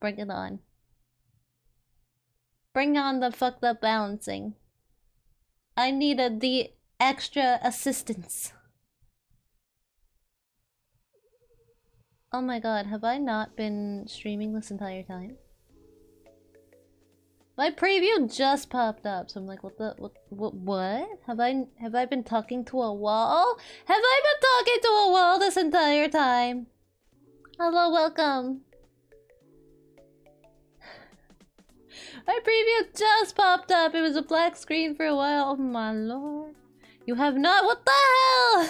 Bring it on. Bring on the fucked up balancing. I needed the extra assistance. Oh my god, have I not been streaming this entire time? My preview just popped up, so I'm like, what? Have I been talking to a wall? Have I been talking to a wall this entire time? Hello, welcome. My preview just popped up. It was a black screen for a while. Oh my lord. You have not. What the hell?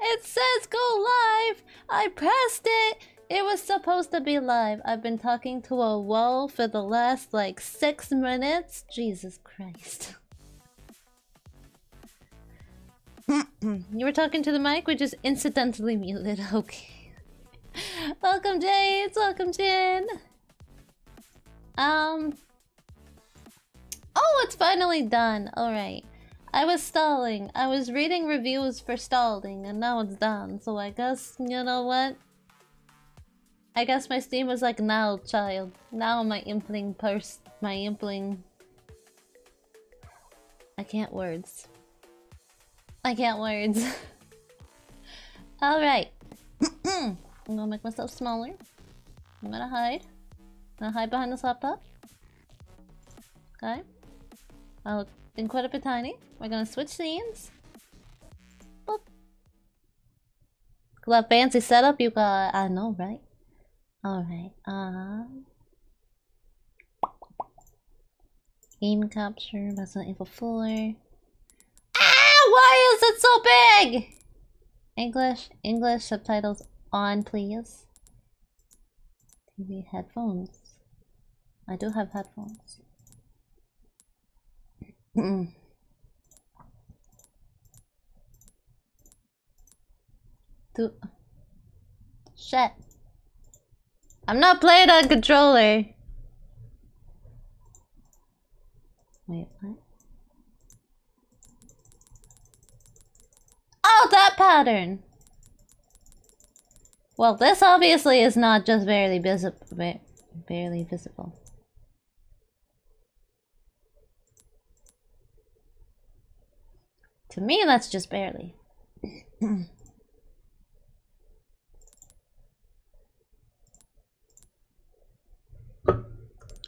It says go live. I pressed it. It was supposed to be live. I've been talking to a wall for the last like 6 minutes. Jesus Christ. You were talking to the mic, which is incidentally muted. Okay. Welcome, James. Welcome, Jin. Oh, it's finally done. Alright. I was stalling. I was reading reviews for stalling, and now it's done. So I guess, you know what? I guess my Steam was like, now, child. Now my impling purse. My impling... I can't words. I can't words. Alright. I'm gonna make myself smaller. I'm gonna hide. I'm gonna hide behind this laptop. Okay. I'll think quite a bit tiny. We're gonna switch scenes. Boop. Look at that fancy setup you got. I know, right? Alright, Game capture, Resident Evil 4. Ah! Why is it so big? English subtitles on, please. TV headphones. I do have headphones. Shit. I'm not playing on controller. Wait, what? Oh, that pattern! Well, this obviously is not just barely visible. To me, that's just barely.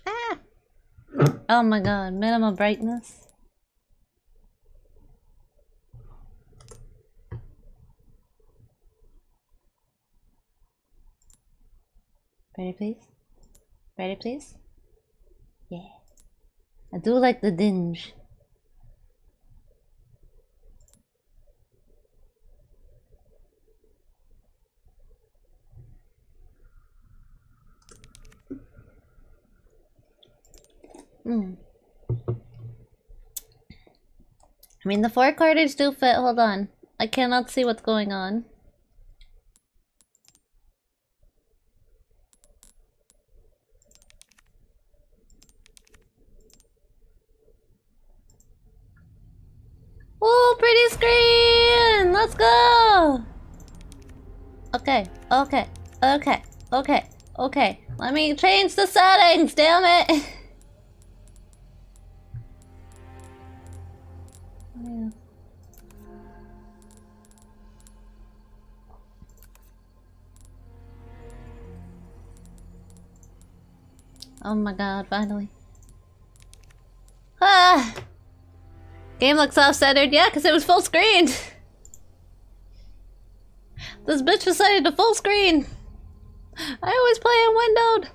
Ah. Oh my god, minimal brightness. Ready, please? Ready, please? Yeah. I do like the dinge. I mean, the 4 cartridges do fit. Hold on. I cannot see what's going on. Ooh, pretty screen! Let's go! Okay, okay, okay, okay, okay. Let me change the settings, damn it! Yeah. Oh my god, finally. Ah! Game looks off-centered, yeah, because it was full screen! This bitch decided to full screen! I always play on windowed!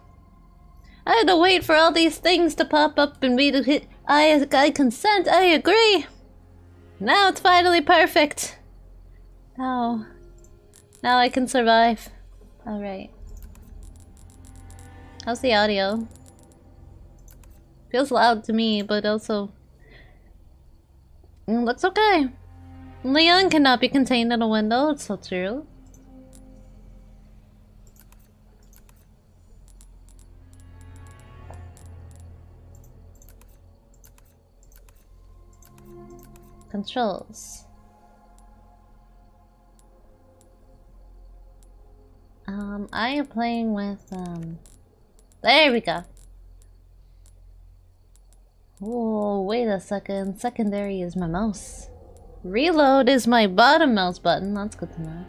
I had to wait for all these things to pop up and me to hit I consent, I agree! Now it's finally perfect! Now I can survive. Alright. How's the audio? Feels loud to me, but also... It looks okay. Leon cannot be contained in a window, it's so true. Controls. I am playing with There we go. Oh, wait a second. Secondary is my mouse. Reload is my bottom mouse button. That's good to know.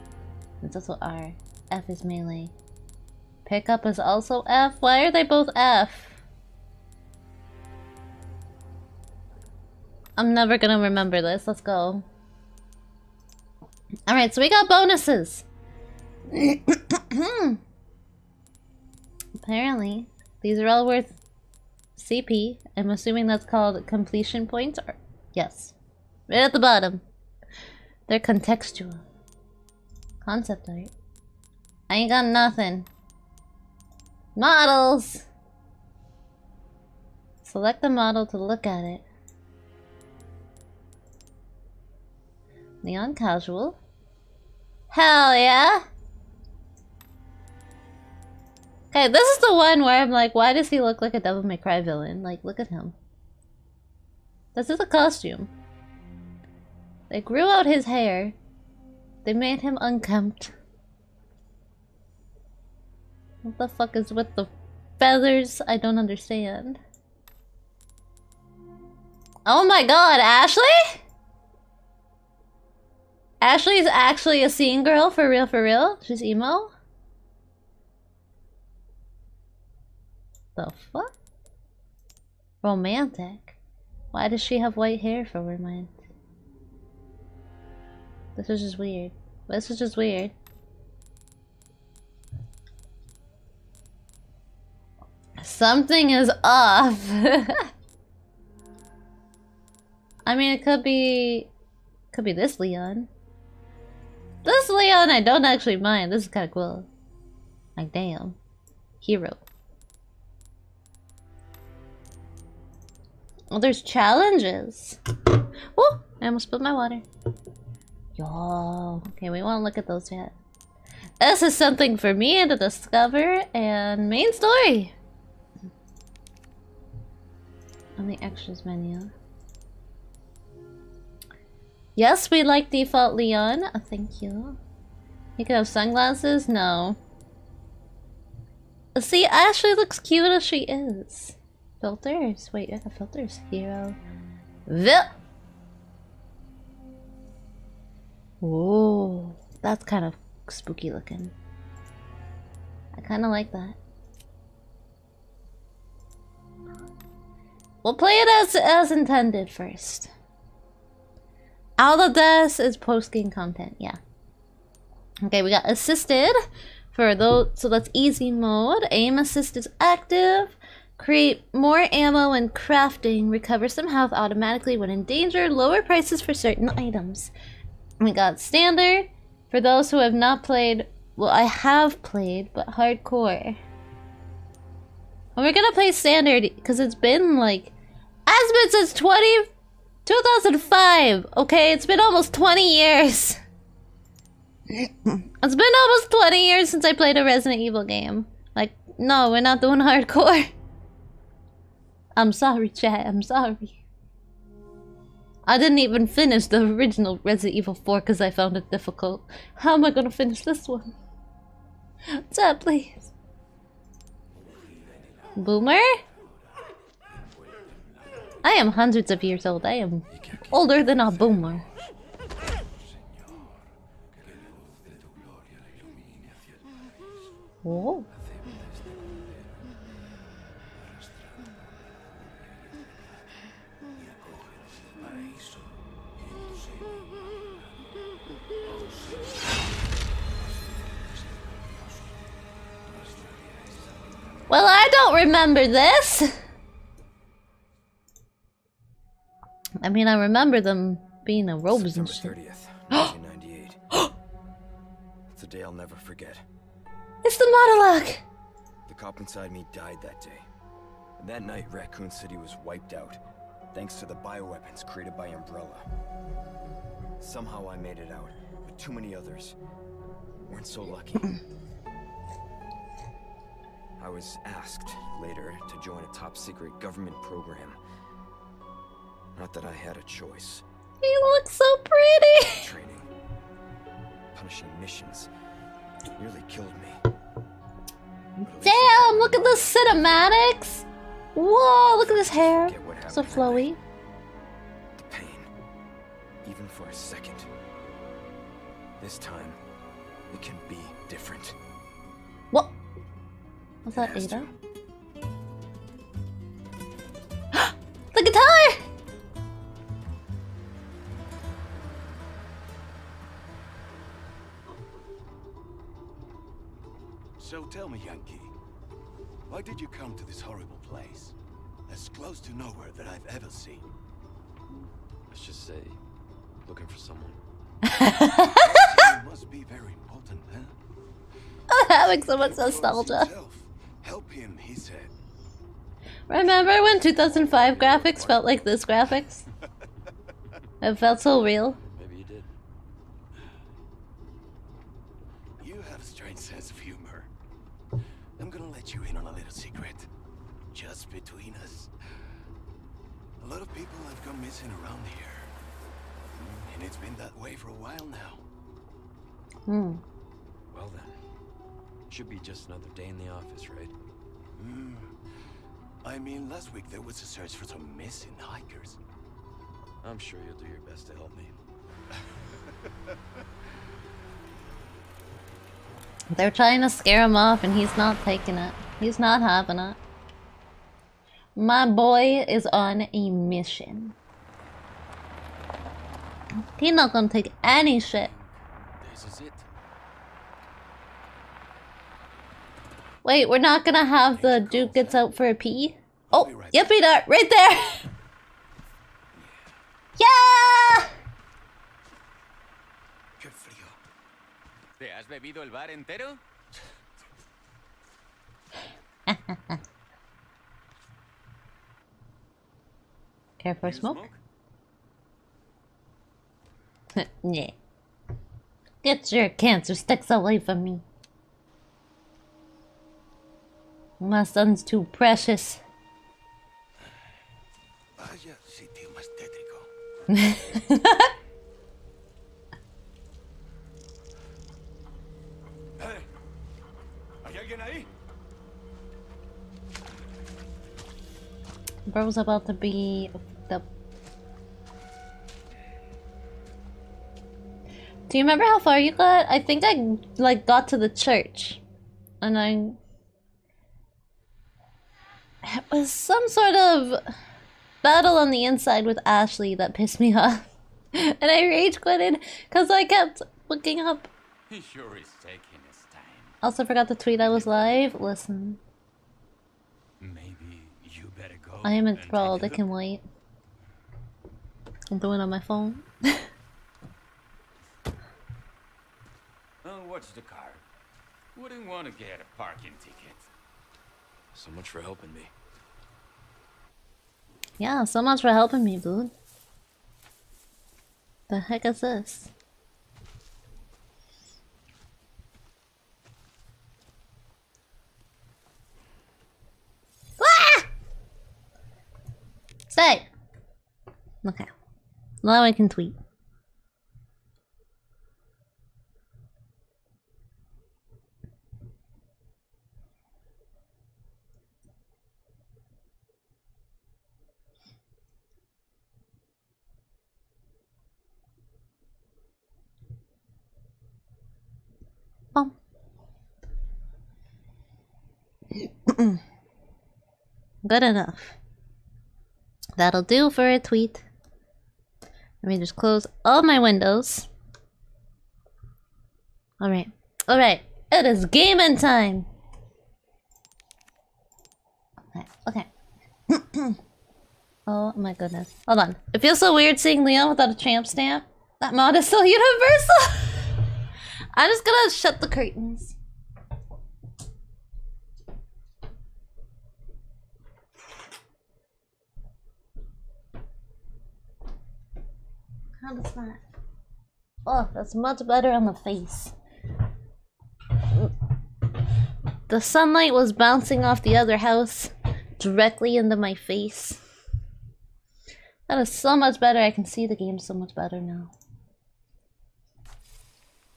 It's also R. F is melee. Pickup is also F. Why are they both F? I'm never gonna remember this. Let's go. Alright, so we got bonuses. Apparently, these are all worth CP. I'm assuming that's called completion points. Or yes. Right at the bottom. They're contextual. Concept art. I ain't got nothing. Models! Select the model to look at it. Neon casual. Hell yeah! Okay, this is the one where I'm like, why does he look like a Devil May Cry villain? Like, look at him. This is a costume. They grew out his hair. They made him unkempt. What the fuck is with the feathers? I don't understand. Oh my god, Ashley? Ashley's actually a scene girl, for real, for real. She's emo. The fuck? Romantic? Why does she have white hair for romantic? This is just weird. This is just weird. Something is off. I mean, it could be... Could be this Leon. This Leon I don't actually mind. This is kinda cool. Like, damn. Hero. Oh, there's challenges. Oh! I almost spilled my water. Yo. Okay, we won't look at those yet. This is something for me to discover and main story. On the extras menu. Yes, we like default Leon. Oh, thank you. You could have sunglasses? No. See, Ashley looks cute as she is. Filters. Wait, I have filters. Hero. Ooh, that's kind of spooky looking. I kind of like that. We'll play it as intended first. All of this is post-game content, yeah. Okay, we got assisted for those, so that's easy mode. Aim assist is active. Create more ammo when crafting. Recover some health automatically when in danger. Lower prices for certain items. We got standard for those who have not played. Well, I have played, but hardcore. And we're gonna play standard because it's been like, as been since 2005, okay? It's been almost 20 years. It's been almost 20 years since I played a Resident Evil game. Like, no, we're not doing hardcore. I'm sorry, chat. I'm sorry. I didn't even finish the original Resident Evil 4 because I found it difficult. How am I gonna finish this one? Chat, please. Boomer? I am hundreds of years old. I am older than a boomer. Whoa. Well, I don't remember this. I mean, I remember them being in robes and shit. September 30th, 1998. It's a day I'll never forget. It's the monologue! The cop inside me died that day. And that night, Raccoon City was wiped out, thanks to the bioweapons created by Umbrella. Somehow I made it out, but too many others weren't so lucky. I was asked later to join a top-secret government program. Not that I had a choice. He looks so pretty! Training, punishing missions, nearly killed me. Damn, look at the cinematics! Whoa, look at this hair. So flowy. The pain, even for a second. This time, it can be different. What? Was that Ada? The guitar! So tell me, Yankee, why did you come to this horrible place? As close to nowhere that I've ever seen. Let's just say, looking for someone. It must be very important, huh? Oh, that makes so much nostalgia. Help him, he said. Remember when 2005 graphics felt like this graphics? It felt so real. Maybe you did. You have a strange sense of humor. I'm gonna let you in on a little secret. Just between us. A lot of people have gone missing around here. And it's been that way for a while now. Hmm. Well then. Should be just another day in the office, right? Hmm. I mean, last week there was a search for some missing hikers. I'm sure you'll do your best to help me. They're trying to scare him off and he's not taking it. He's not having it. My boy is on a mission. He's not gonna take any shit. This is it. Wait, we're not gonna have the Duke gets out for a pee? Oh, yippee dart, right there! Yeah! Qué frío. ¿Te has bebido el bar entero? Care for a smoke? Yeah. Get your cancer sticks away from me. My son's too precious. Bro's about to be the... Do you remember how far you got? I think I like got to the church and I... It was some sort of battle on the inside with Ashley that pissed me off. And I rage quitted because I kept looking up. He sure is taking his time. Also forgot to tweet I was live. Listen. Maybe you better go. I am enthralled. I can wait. I'm doing it on my phone. I'll watch the car. Wouldn't want to get a parking ticket. So much for helping me. Yeah, so much for helping me, dude. The heck is this? Ah! Stay! Okay. Now I can tweet. Good enough. That'll do for a tweet. Let me just close all my windows. Alright. Alright. It is gaming time! Okay. Okay. Oh my goodness. Hold on. It feels so weird seeing Leon without a tramp stamp. That mod is so universal! I'm just gonna shut the curtains. How does that? Oh, that's much better on the face. The sunlight was bouncing off the other house directly into my face. That is so much better. I can see the game so much better now.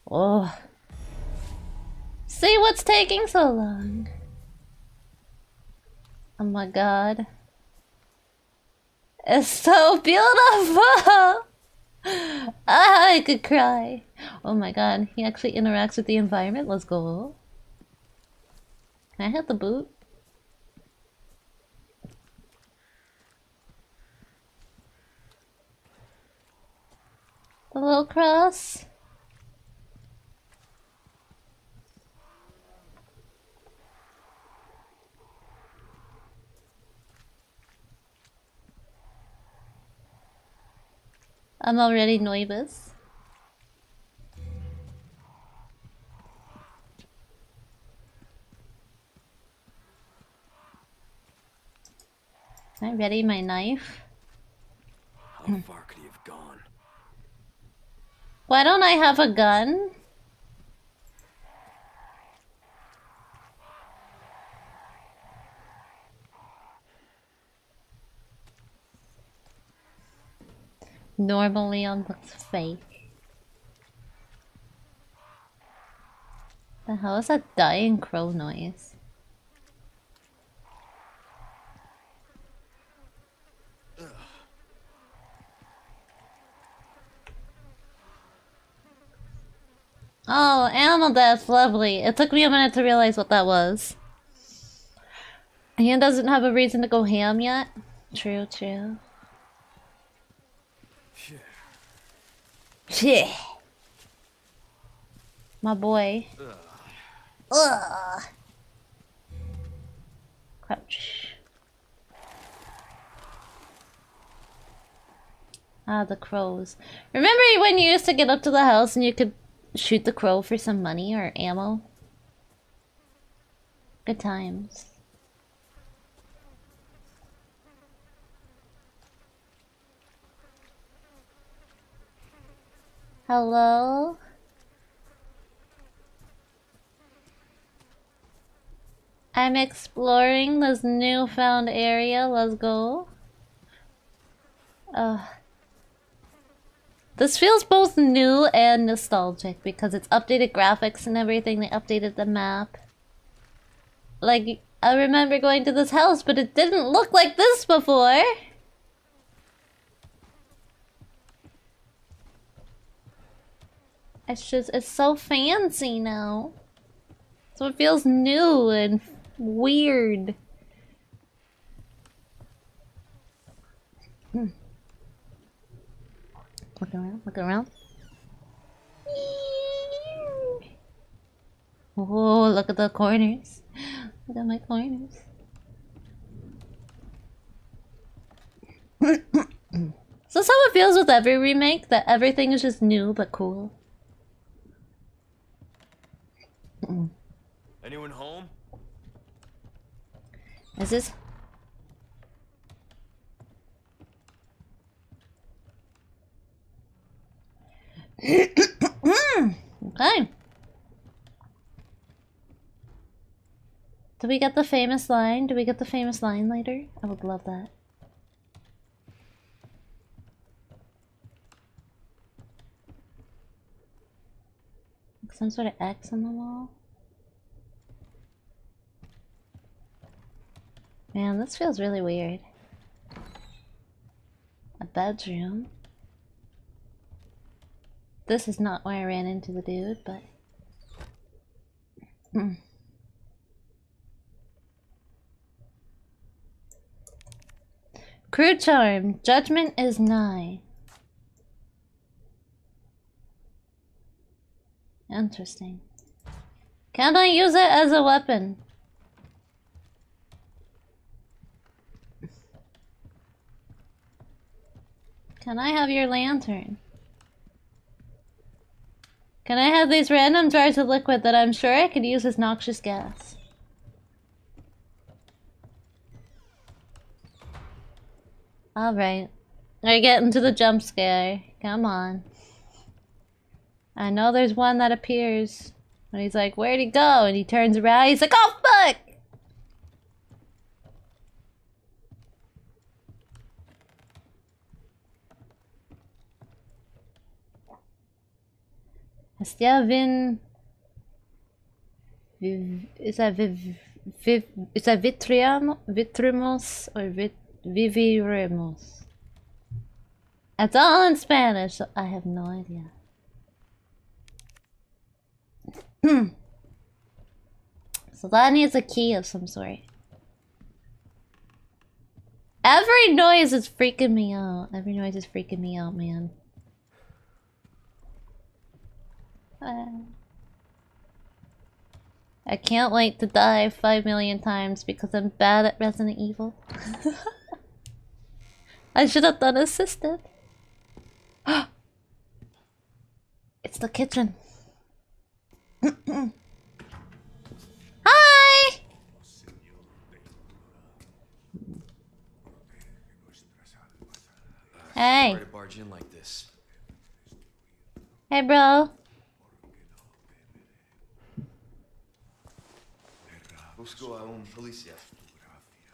Oh. See what's taking so long. Oh my god. It's so beautiful! I could cry. Oh my god, he actually interacts with the environment. Let's go. Can I have the boot? The little cross. I'm already nervous. Can I ready my knife? How far could you have gone? Why don't I have a gun? Normally on looks fake. The hell is that dying crow noise? Ugh. Oh, animal death, lovely. It took me a minute to realize what that was. Ian doesn't have a reason to go ham yet. True, true. Yeah. My boy. Ugh. Crouch. Ah, the crows. Remember when you used to get up to the house and you could shoot the crow for some money or ammo? Good times. Hello? I'm exploring this newfound area. Let's go. This feels both new and nostalgic because it's updated graphics and everything. They updated the map. Like, I remember going to this house, but it didn't look like this before. It's just, it's so fancy now. So it feels new and weird. Look around, look around. Oh, look at the corners. Look at my corners. So that's how it feels with every remake, that everything is just new but cool. Anyone home? Is this? Okay. Do we get the famous line? Do we get the famous line later? I would love that. Some sort of X on the wall. Man, this feels really weird. A bedroom. This is not where I ran into the dude, but... Crude charm. Judgment is nigh. Interesting. Can I use it as a weapon? Can I have your lantern? Can I have these random jars of liquid that I'm sure I could use as noxious gas? Alright. We're getting to the jump scare. Come on. I know there's one that appears and he's like, where'd he go? And he turns around, he's like, oh fuck! Is that Viv? Is that Vitremus or Viviremus? It's all in Spanish, so I have no idea. So that needs a key of some sort. Every noise is freaking me out. Every noise is freaking me out, man. I can't wait to die 5 million times because I'm bad at Resident Evil. I should have done assisted. It's the kitchen. Hi! Hey. Sorry to barge in like this. Hey, bro. Busco a un policía.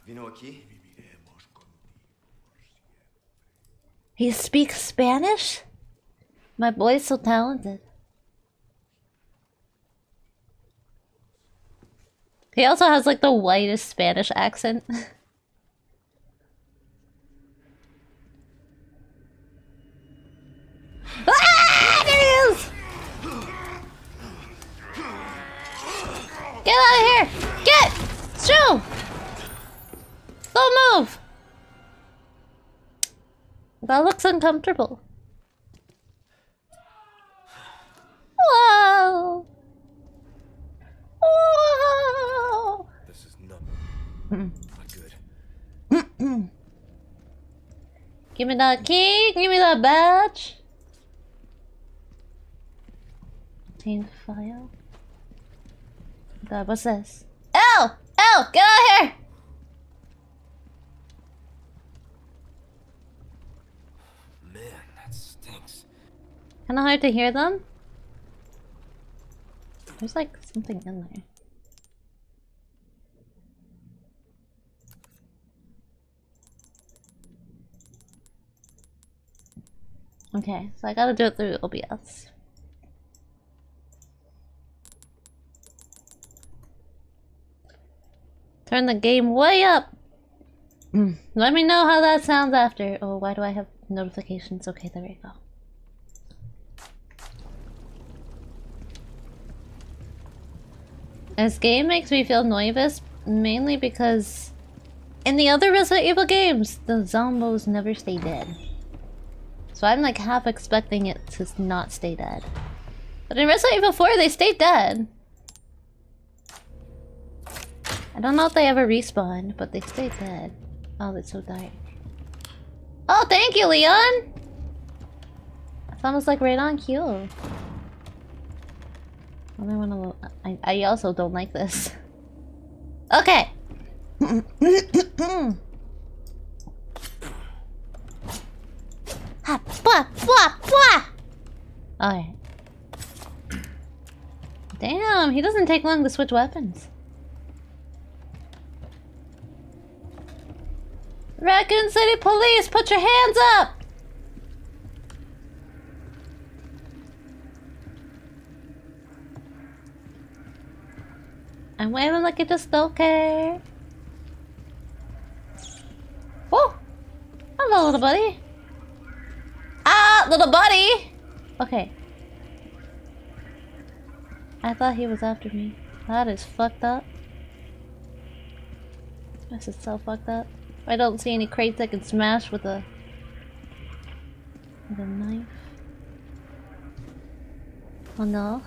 Vino aquí? He speaks Spanish? My boy's so talented. He also has like the whitest Spanish accent. Ah, there he is! Get out of here! Get! Shoo! Don't move! That looks uncomfortable. Whoa! Whoa! This is not good. Give me that key. Give me that badge. Team file. God, what's this? L! L! Get out of here! Kinda hard to hear them. There's like something in there. Okay, so I gotta do it through OBS. Turn the game way up! Let me know how that sounds after. Oh, why do I have notifications? Okay, there we go. This game makes me feel nervous, mainly because in the other Resident Evil games, the zombos never stay dead. So I'm like half expecting it to not stay dead. But in Resident Evil 4, they stay dead. I don't know if they ever respawn, but they stay dead. Oh, that's so dark. Oh, thank you, Leon! It's almost like right on cue. I wanna, I also don't like this. Okay. Alright. Damn, he doesn't take long to switch weapons. Raccoon City Police, put your hands up! I'm waving like I just don't care. Whoa! Hello, little buddy. Ah, little buddy! Okay. I thought he was after me. That is fucked up. This is so fucked up. I don't see any crates I can smash with a... with a knife. Oh no.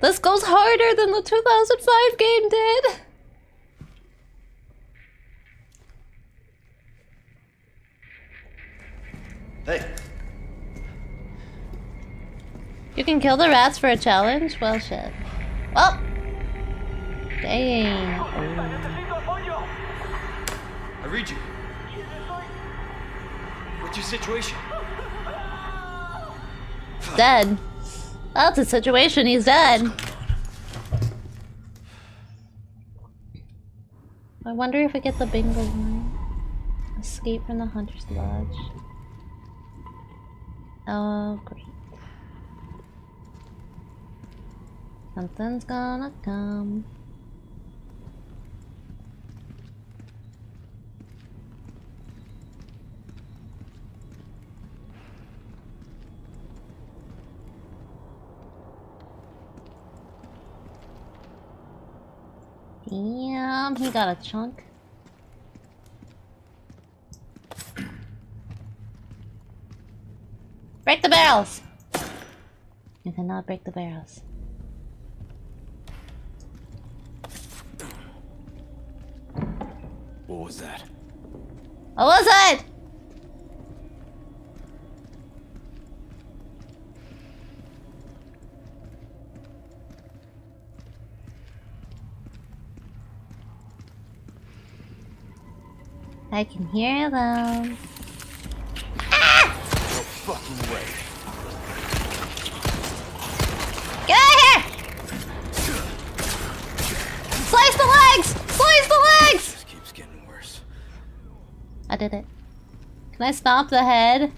This goes harder than the 2005 game did! Hey! You can kill the rats for a challenge? Well, shit. Oh! Dang. I read you. What's your situation? Dead. That's the situation, he's dead. I wonder if I get the bingo line. Escape from the Hunter's Lodge. Oh, great. Something's gonna come. Damn, he got a chunk. Break the barrels! You cannot break the barrels. What was that? What was it? I can hear them. Ah! No fucking way. Get out of here! Slice the legs! Slice the legs! This keeps getting worse. I did it. Can I stomp the head?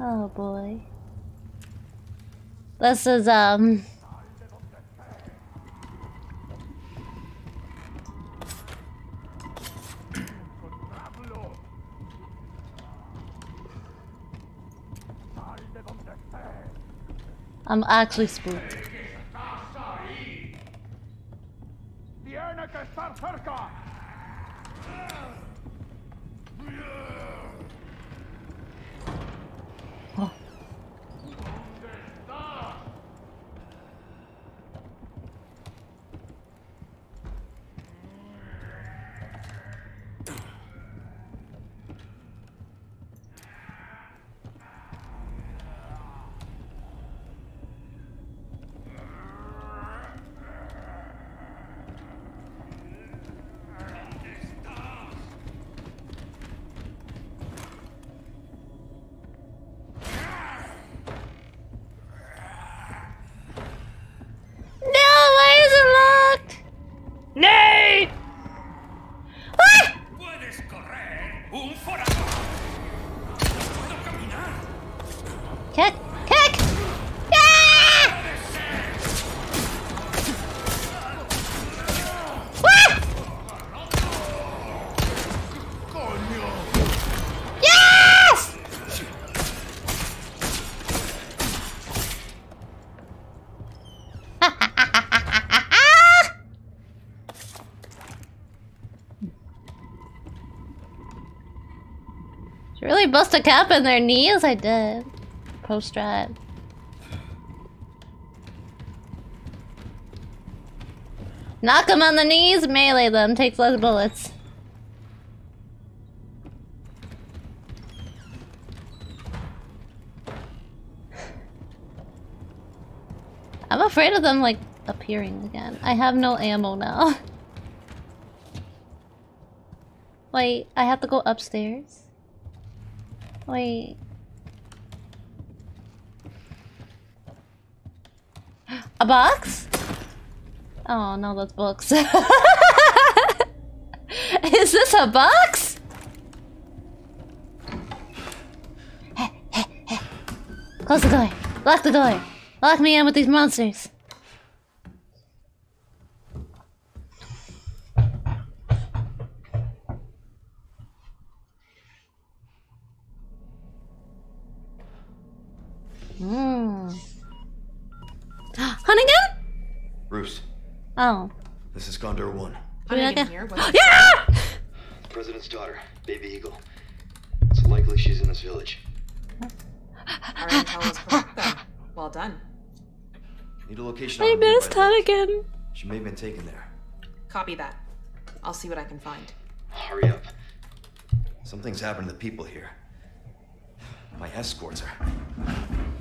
Oh boy. This is, I'm actually spooked. Bust a cap in their knees? I did. Post drive. Knock them on the knees, melee them, takes less bullets. I'm afraid of them, like, appearing again. I have no ammo now. Wait, I have to go upstairs? Wait. A box? Oh no, that's books. Is this a box? Close the door. Lock the door. Lock me in with these monsters. Hunnigan? Bruce. Oh. This is Condor 1. Hunnigan here. Yeah! The president's daughter, Baby Eagle. It's likely she's in this village. Our intel is correct, then. Well done. Need a location. I missed Hunnigan. She may have been taken there. Copy that. I'll see what I can find. Hurry up. Something's happened to the people here. My escorts are.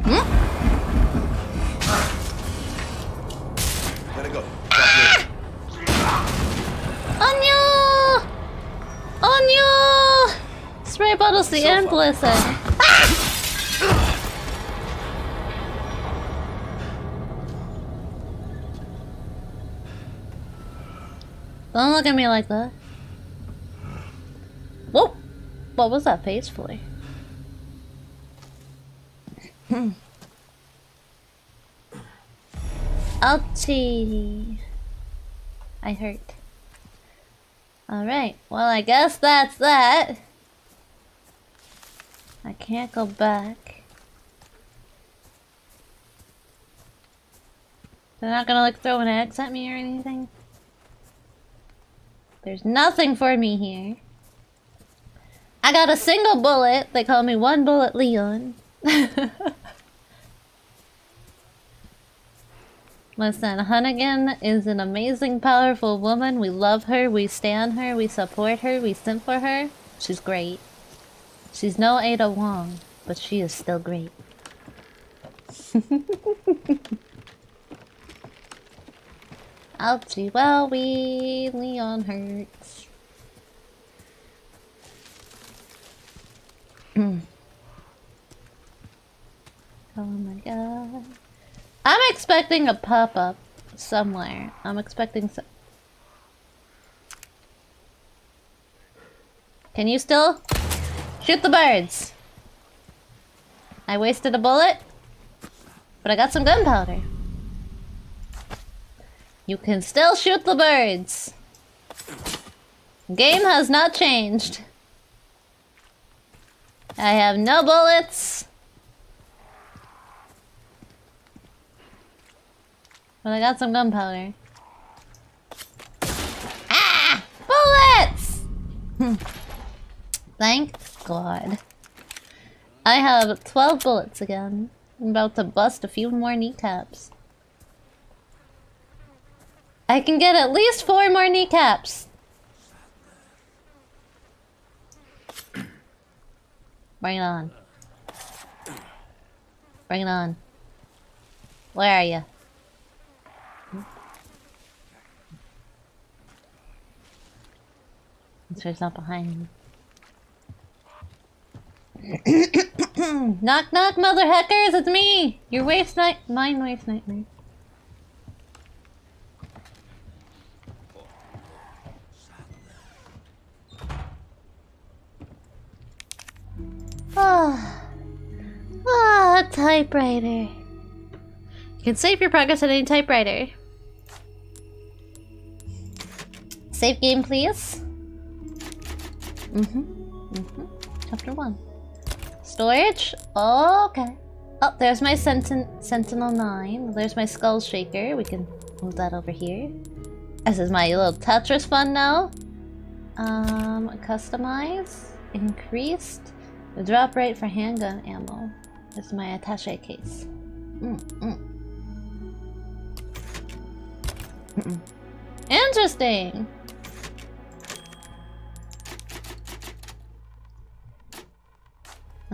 Hmm? Gotta go. Ah! Onyo! Onyo! Spray bottles the end, listen. Ah! Don't look at me like that. Whoa! What was that face for? Ouchie! I hurt. Alright, well I guess that's that. I can't go back. They're not gonna like throw an axe at me or anything? There's nothing for me here. I got a single bullet. They call me One Bullet Leon. Listen, Hunnigan is an amazing, powerful woman. We love her, we stand her, we support her, we simp for her. She's great. She's no Ada Wong, but she is still great. Ouchie, well, we... Leon hurts. Oh my god. I'm expecting a pop-up somewhere. I'm expecting some... Can you still? Shoot the birds! I wasted a bullet, but I got some gunpowder. You can still shoot the birds! Game has not changed. I have no bullets! But I got some gunpowder. Ah! Bullets! Thank God. I have 12 bullets again. I'm about to bust a few more kneecaps. I can get at least 4 more kneecaps! Bring it on. Bring it on. Where are you? It's not behind me. Knock knock, mother heckers, it's me! Your waste night, mine waste nightmare. Ah, oh, a typewriter. You can save your progress at any typewriter. Save game, please. Chapter 1. Storage? Oh, okay. Oh, there's my Sentinel-9. There's my Skullshaker. We can move that over here. This is my little Tetris fun now. Customize. Increased. The drop rate for handgun ammo. This is my attaché case. Interesting!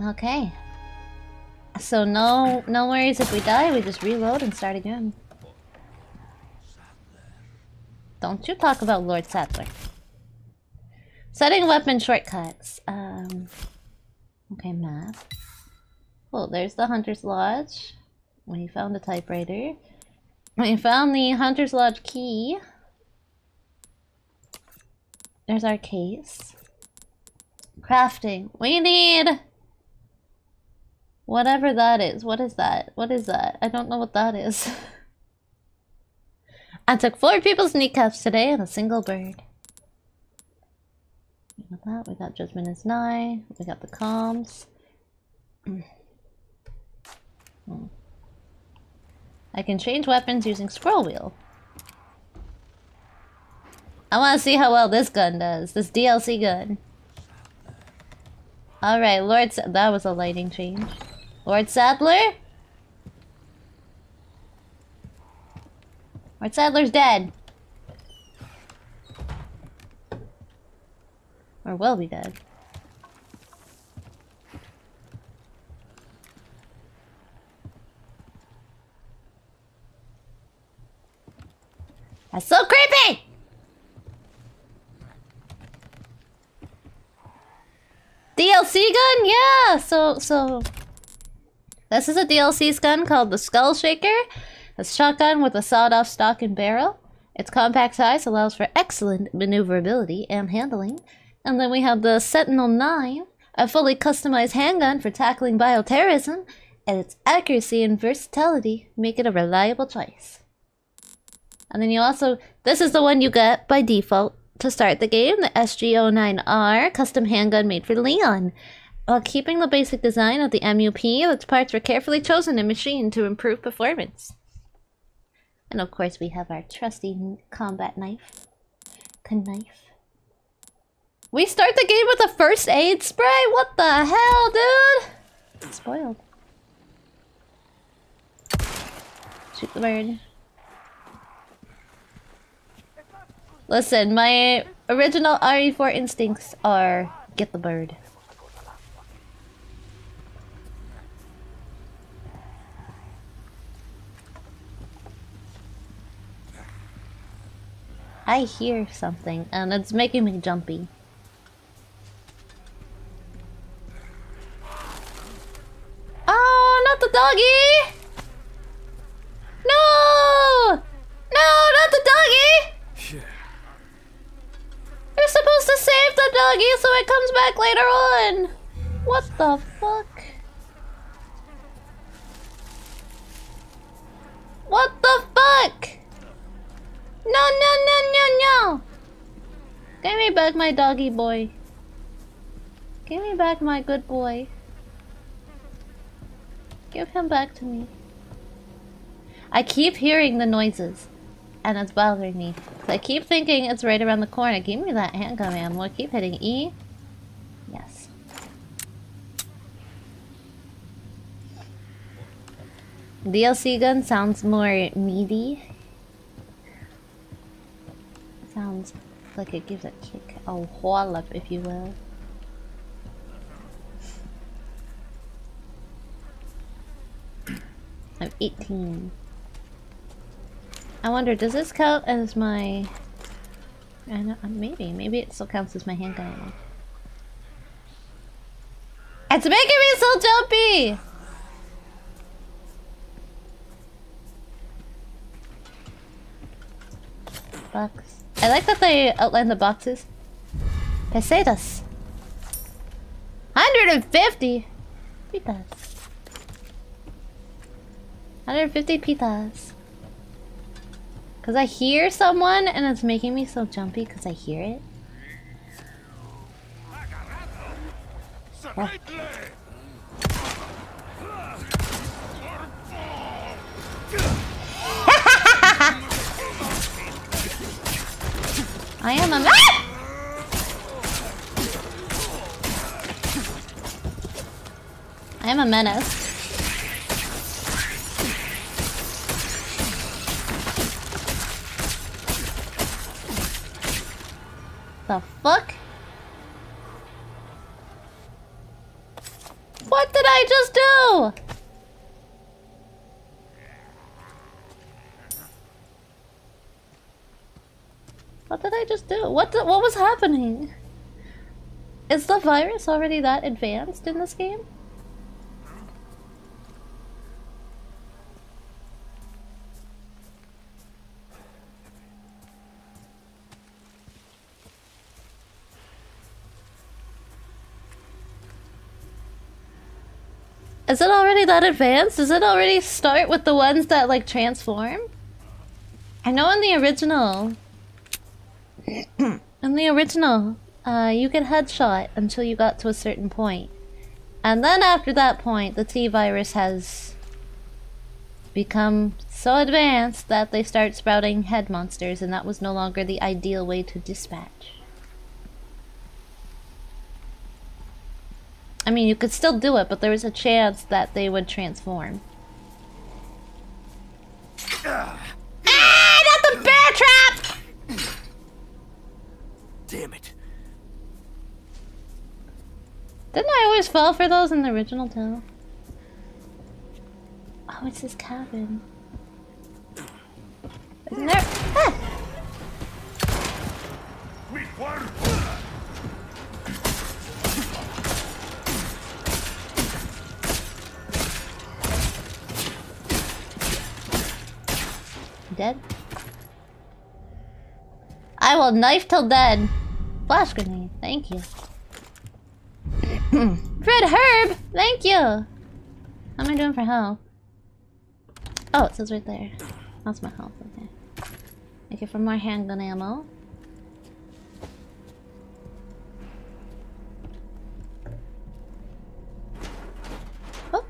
Okay. So no worries if we die, we just reload and start again. Don't you talk about Lord Sadler. Setting weapon shortcuts. Okay, map. Well, there's the Hunter's Lodge. We found the typewriter. We found the Hunter's Lodge key. There's our case. Crafting. We need... whatever that is. What is that? What is that? I don't know what that is. I took 4 people's kneecaps today and a single bird. We got that. We got Judgment is Nigh. We got the comms. I can change weapons using scroll wheel. I want to see how well this gun does. This DLC gun. Alright, Lord Sadler. That was a lighting change. Lord Sadler? Lord Sadler's dead. Or will be dead. That's so creepy! DLC gun? Yeah! So... this is a DLC gun called the Skullshaker. A shotgun with a sawed-off stock and barrel. Its compact size allows for excellent maneuverability and handling. And then we have the Sentinel-9, a fully customized handgun for tackling bioterrorism, and its accuracy and versatility make it a reliable choice. And then you also, this is the one you get by default to start the game, the SG-09R custom handgun made for Leon. While keeping the basic design of the MUP, its parts were carefully chosen and machined to improve performance. And of course we have our trusty combat knife. We start the game with a first aid spray? What the hell, dude? Spoiled. Shoot the bird. Listen, my original RE4 instincts are get the bird. I hear something and it's making me jumpy. Oh, not the doggy! No! No, not the doggy! Yeah. You're supposed to save the doggy so it comes back later on! What the fuck? What the fuck? No, no, no, no, no! Give me back my doggy boy. Give me back my good boy. Give him back to me. I keep hearing the noises, and it's bothering me. So I keep thinking it's right around the corner. Give me that handgun ammo. I keep hitting E. Yes. DLC gun sounds more meaty. Sounds like it gives a kick, a wallop, if you will. I'm 18. I wonder, does this count as my... I don't know, maybe it still counts as my handgun. It's making me so jumpy! Box. I like that they outlined the boxes. Pesetas. 150 pitas. 150 pitas. Cause I hear someone and it's making me so jumpy cause I hear it. What? I am a man. I am a menace. The fuck? What did I just do? What did I just do? What was happening? Is the virus already that advanced in this game? Is it already that advanced? Does it already start with the ones that like transform? I know in the original... In the original, you could headshot until you got to a certain point. And then after that point, the T-virus has become so advanced that they start sprouting head monsters, and that was no longer the ideal way to dispatch. I mean, you could still do it, but there was a chance that they would transform. Ah! Not the bear trap! Damn it. Didn't I always fall for those in the original too? Oh, it's this cabin. Isn't there? Ah! Dead? I will knife till dead. Flash grenade, thank you. Fred Herb! Thank you! How am I doing for health? Oh, it says right there. That's my health, okay. Okay, for more handgun ammo. Oh!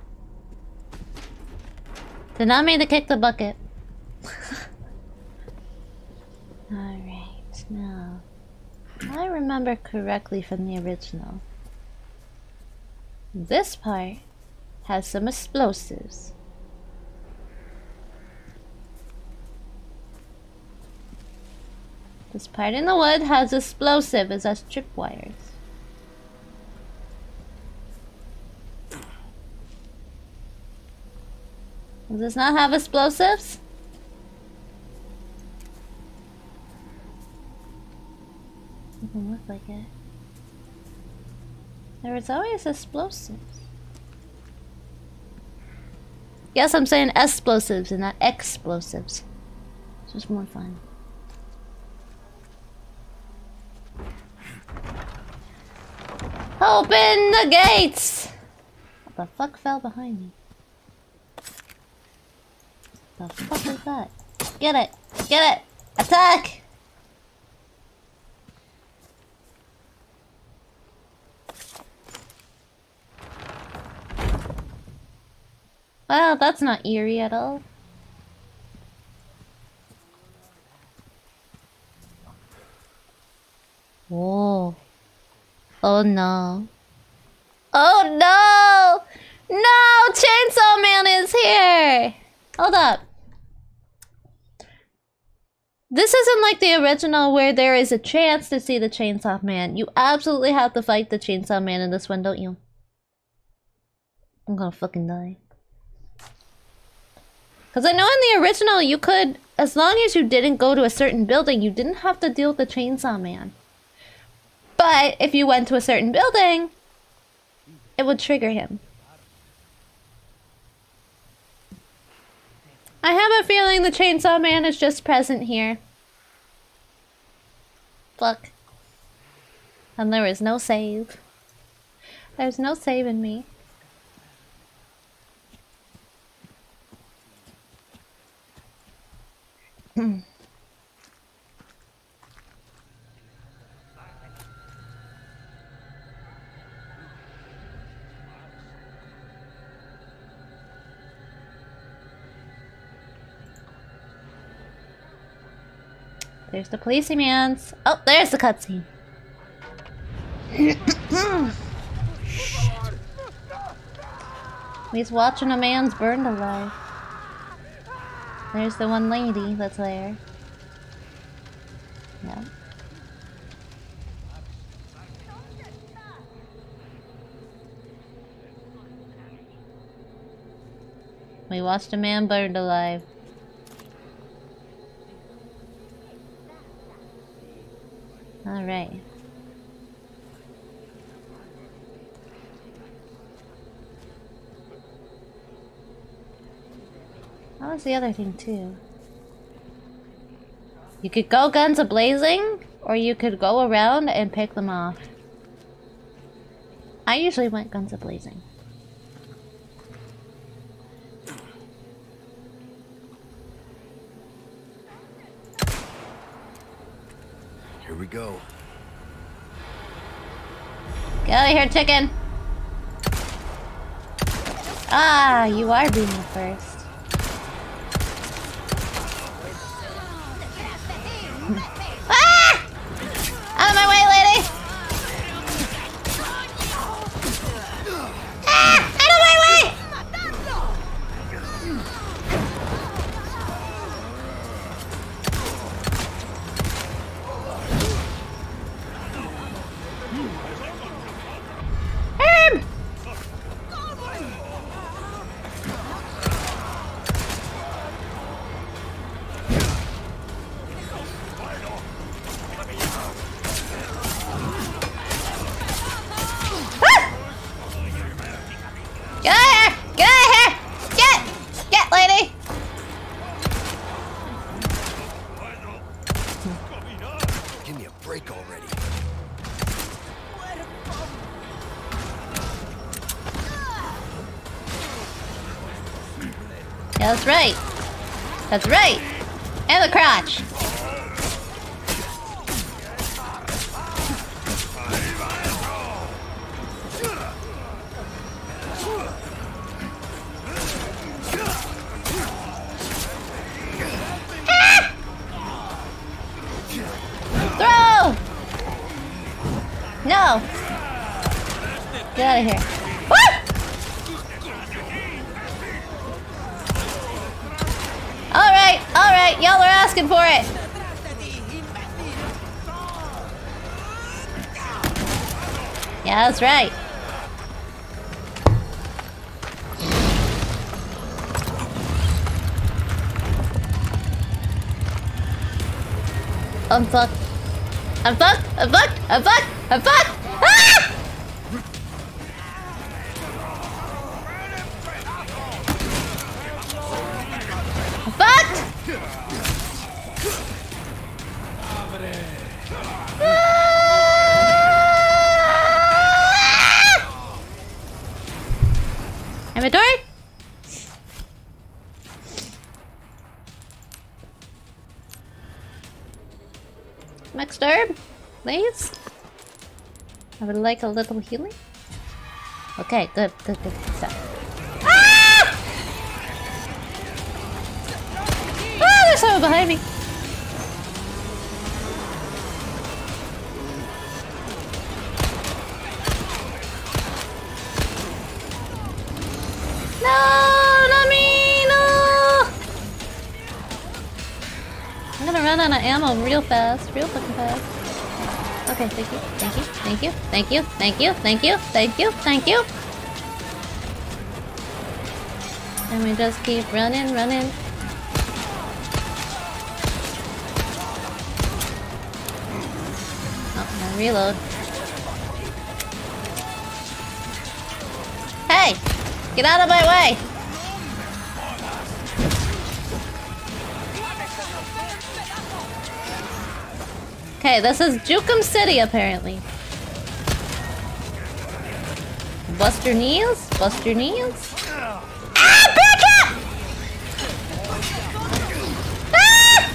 Did not mean to kick the bucket. Alright, now... If I remember correctly from the original, this part has some explosives. This part in the wood has explosives as tripwires. Does this not have explosives? Doesn't look like it. There was always explosives. Yes, I'm saying explosives and not explosives. It's just more fun. Open the gates! What the fuck fell behind me? What the fuck is that? Get it! Get it! Attack! Well, that's not eerie at all. Whoa. Oh no. Oh no! No! Chainsaw Man is here! Hold up. This isn't like the original where there is a chance to see the Chainsaw Man. You absolutely have to fight the Chainsaw Man in this one, don't you? I'm gonna fucking die. Because I know in the original you could, as long as you didn't go to a certain building, you didn't have to deal with the Chainsaw Man. But if you went to a certain building, it would trigger him. I have a feeling the Chainsaw Man is just present here. Fuck. And there is no save. There's no save in me. There's the policeman's. Oh, there's the cutscene. He's watching a man's burned alive. There's the one lady that's there. Yeah. We watched a man burned alive. All right. That was the other thing too. You could go guns a-blazing, or you could go around and pick them off. I usually went guns a-blazing. Here we go. Get out of here, chicken! Ah, you are being the first. Ah! Out of my way, lady! Ah! Out of my way! Herb! Yeah, that's right. That's right. And the crotch. No! Get out of here. Woo! Alright, y'all are asking for it! Yeah, that's right. I'm fucked. I'm fucked! I'm fucked! I'm fucked! I'm fucked! Ah! I'm fucked! Ah! Inventory? Next herb, please. I would like a little healing. Okay, good, good, good. So. Ah! Ah, there's someone behind me. No, not me, no! I'm gonna run out of ammo real fast, real fucking fast. Okay, thank you, thank you, thank you, thank you, thank you, thank you, thank you, thank you. And we just keep running, running. Oh, no reload. Hey! Get out of my way! Okay, this is Jukum City, apparently. Bust your knees? Bust your knees? Ah! Back up! Ah!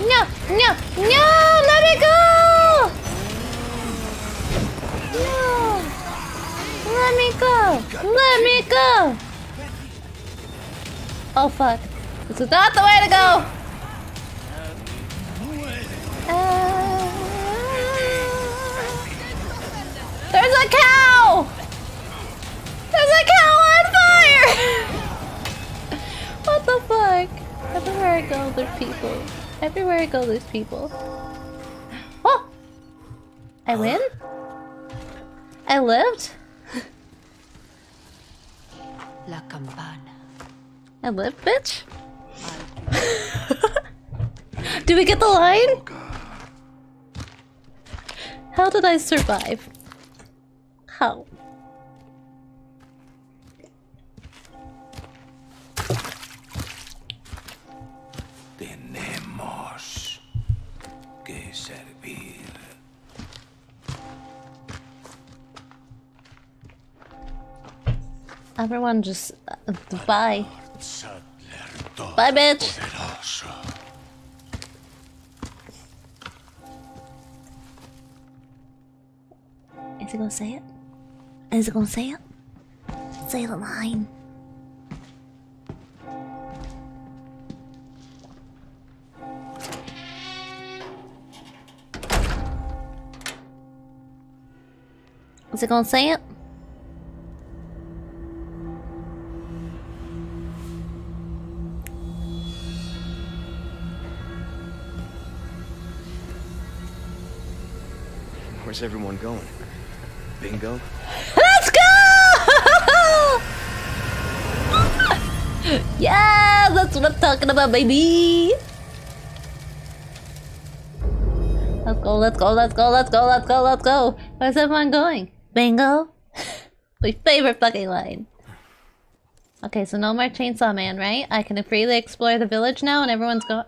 No! No! No! Let me go! No! Let me go! Let me go! Oh, fuck. This is not the way to go! There's a cow! There's a cow on fire! What the fuck? Everywhere I go, there's people. Everywhere I go, there's people. Oh! I win? I lived? La campana. I lived, bitch? Did we get the line? How did I survive? How? Tenemos que servir. Everyone just bye. Bye, bitch! Is it gonna say it? Is it gonna say it? Say the line. Is it gonna say it? Where's everyone going? Bingo? Let's go! Yeah, that's what I'm talking about, baby! Let's go, let's go, let's go, let's go, let's go, let's go! Where's everyone going? Bingo? My favorite fucking line. Okay, so no more Chainsaw Man, right? I can freely explore the village now and everyone's going...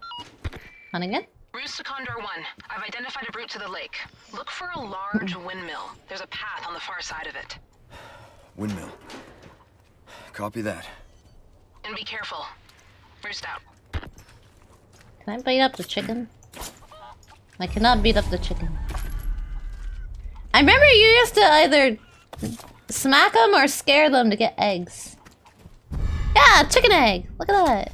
Hunnigan? Route to Condor 1. I've identified a route to the lake. Look for a large windmill. There's a path on the far side of it. Windmill. Copy that. And be careful. Roost out. Can I beat up the chicken? I cannot beat up the chicken. I remember you used to either smack them or scare them to get eggs. Yeah, chicken egg! Look at that!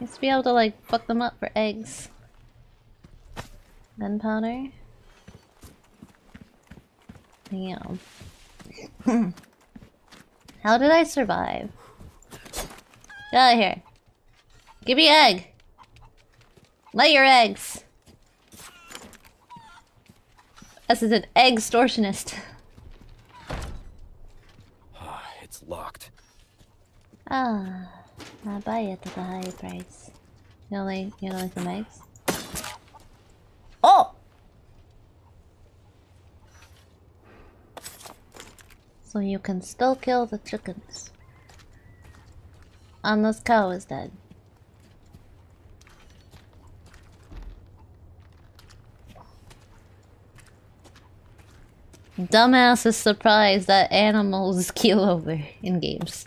Used to be able to, like, fuck them up for eggs. Gunpowder. Damn. How did I survive? Get out of here. Give me egg! Lay your eggs! This is an egg-stortionist. It's locked. Ah, I buy it at a high price. You know, like some eggs? Oh! So you can still kill the chickens. Unless cow is dead. Dumbass is surprised that animals keel over in games.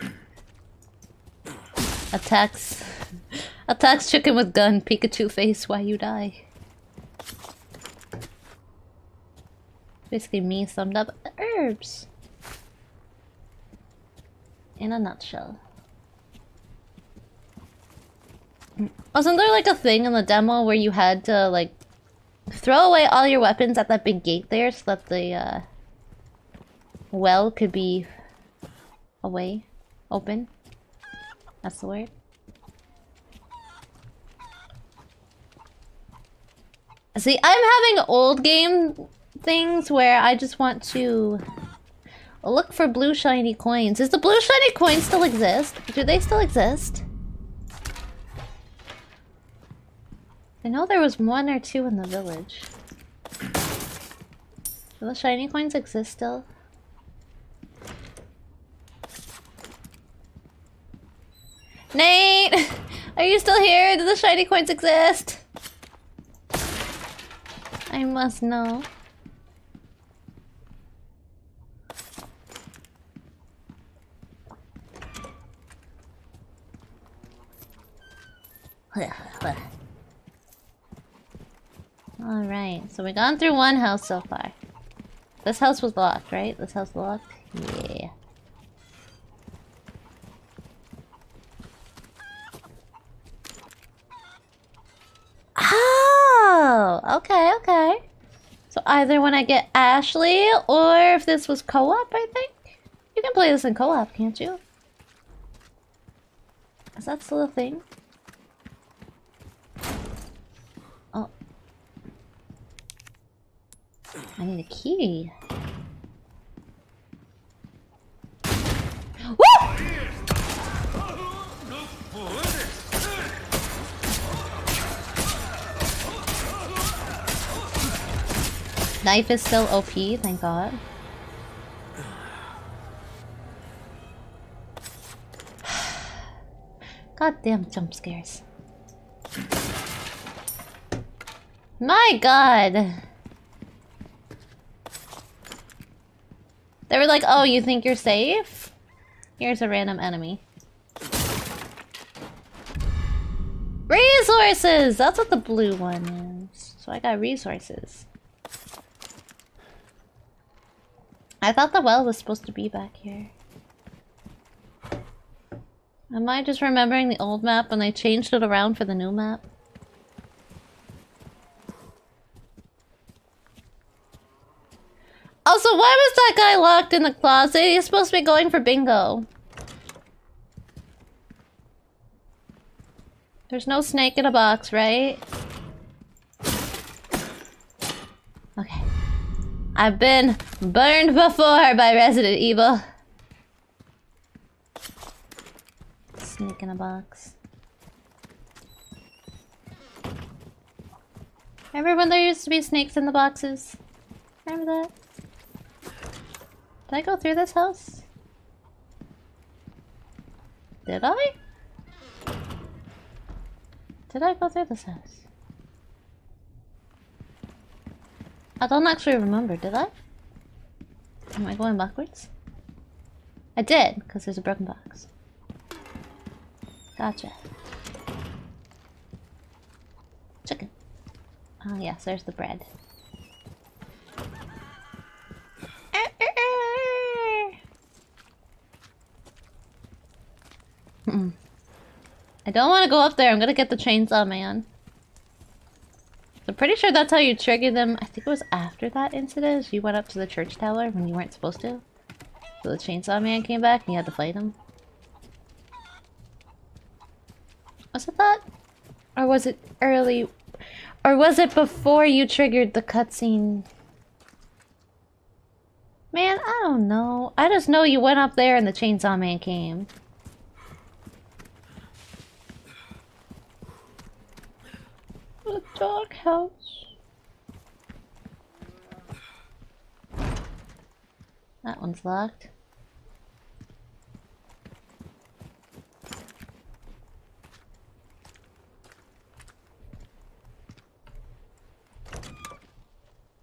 Attacks chicken with gun, Pikachu face, why you die? Basically me summed up herbs. In a nutshell. Wasn't there like a thing in the demo where you had to like throw away all your weapons at that big gate there so that the well could be away, open. That's the word. See, I'm having old game things where I just want to look for blue shiny coins. Does the blue shiny coin still exist? Do they still exist? I know there was one or two in the village. Do the shiny coins exist still? Nate! Are you still here? Do the shiny coins exist? I must know. Alright, so we've gone through one house so far. This house was locked, right? This house locked? Yeah. Oh, okay, okay. So either when I get Ashley, or if this was co-op, I think? You can play this in co-op, can't you? Is that still a thing? Oh. I need a key. Woo! Knife is still OP, thank God. Goddamn jump scares. My God! They were like, oh, you think you're safe? Here's a random enemy. Resources! That's what the blue one is. So I got resources. I thought the well was supposed to be back here. Am I just remembering the old map and I changed it around for the new map? Also, why was that guy locked in the closet? He's supposed to be going for bingo. There's no snake in a box, right? Okay. I've been burned before by Resident Evil. Snake in a box. Remember when there used to be snakes in the boxes? Remember that? Did I go through this house? Did I? Did I go through this house? I don't actually remember, did I? Am I going backwards? I did, because there's a broken box. Gotcha. Chicken. Oh yes, there's the bread. I don't want to go up there. I'm gonna get the chainsaw man. I'm pretty sure that's how you trigger them. I think it was after that incident. You went up to the church tower when you weren't supposed to. So the chainsaw man came back and you had to fight him. Was it that? Or was it early? Or was it before you triggered the cutscene? Man, I don't know. I just know you went up there and the chainsaw man came. The doghouse. That one's locked.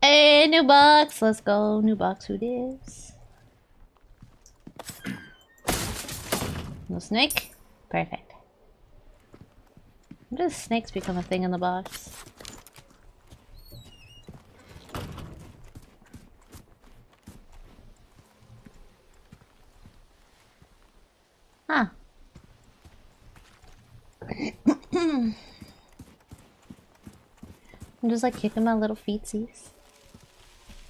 Hey, new box! Let's go, new box, who dis? No snake? Perfect. When does snakes become a thing in the box? Huh. I'm just like kicking my little feetsies.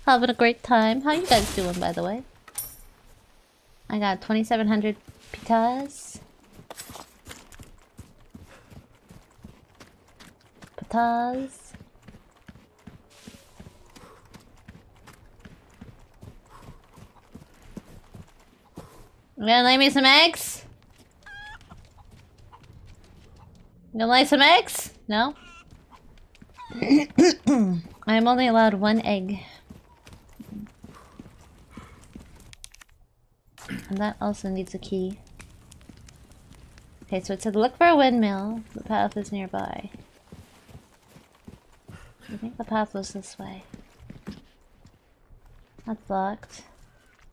Having a great time. How you guys doing, by the way? I got 2,700 pitas. You gonna lay me some eggs? You gonna lay some eggs? No? I'm only allowed one egg. And that also needs a key. Okay, so it said look for a windmill. The path is nearby. I think the path was this way. That's locked.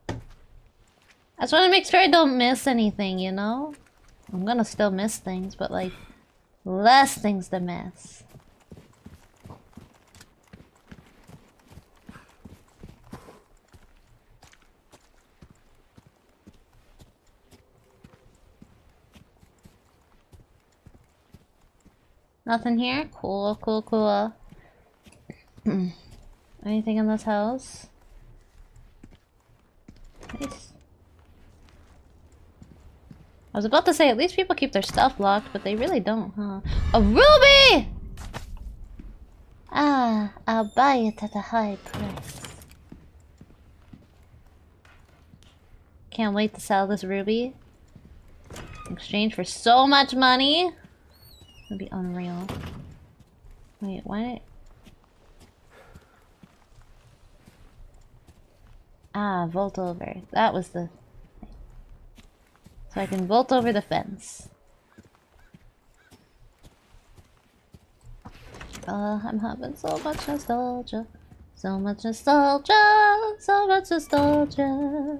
I just want to make sure I don't miss anything, you know? I'm gonna still miss things, but like... less things to miss. Nothing here? Cool, cool, cool. Anything in this house? Nice. I was about to say, at least people keep their stuff locked, but they really don't, huh? A ruby! Ah, I'll buy it at a high price. Can't wait to sell this ruby. In exchange for so much money. It'll be unreal. Wait, what? Ah, vault over. That was the thing. So I can vault over the fence. I'm having so much nostalgia. So much nostalgia. So much nostalgia.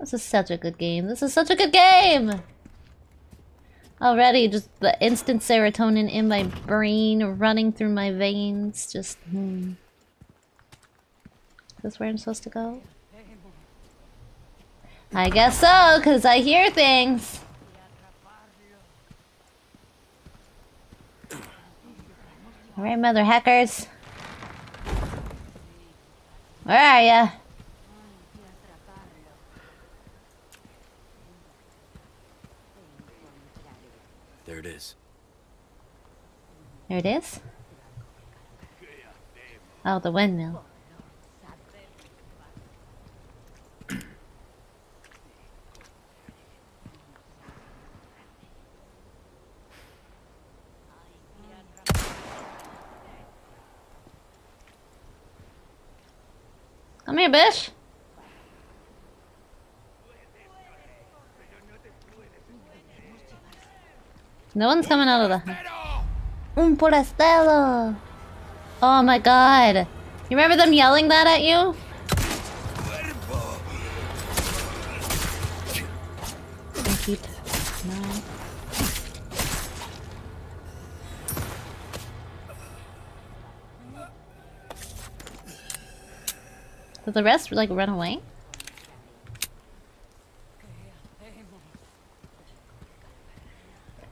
This is such a good game. This is such a good game! Already, just the instant serotonin in my brain, running through my veins, just... Is this where I'm supposed to go? I guess so, because I hear things! Alright, mother hackers. Where are ya? There it is. There it is? Oh, the windmill. Come here, bitch! No one's coming out of the house. Un forastero! Oh my god! You remember them yelling that at you? Did the rest, like, run away?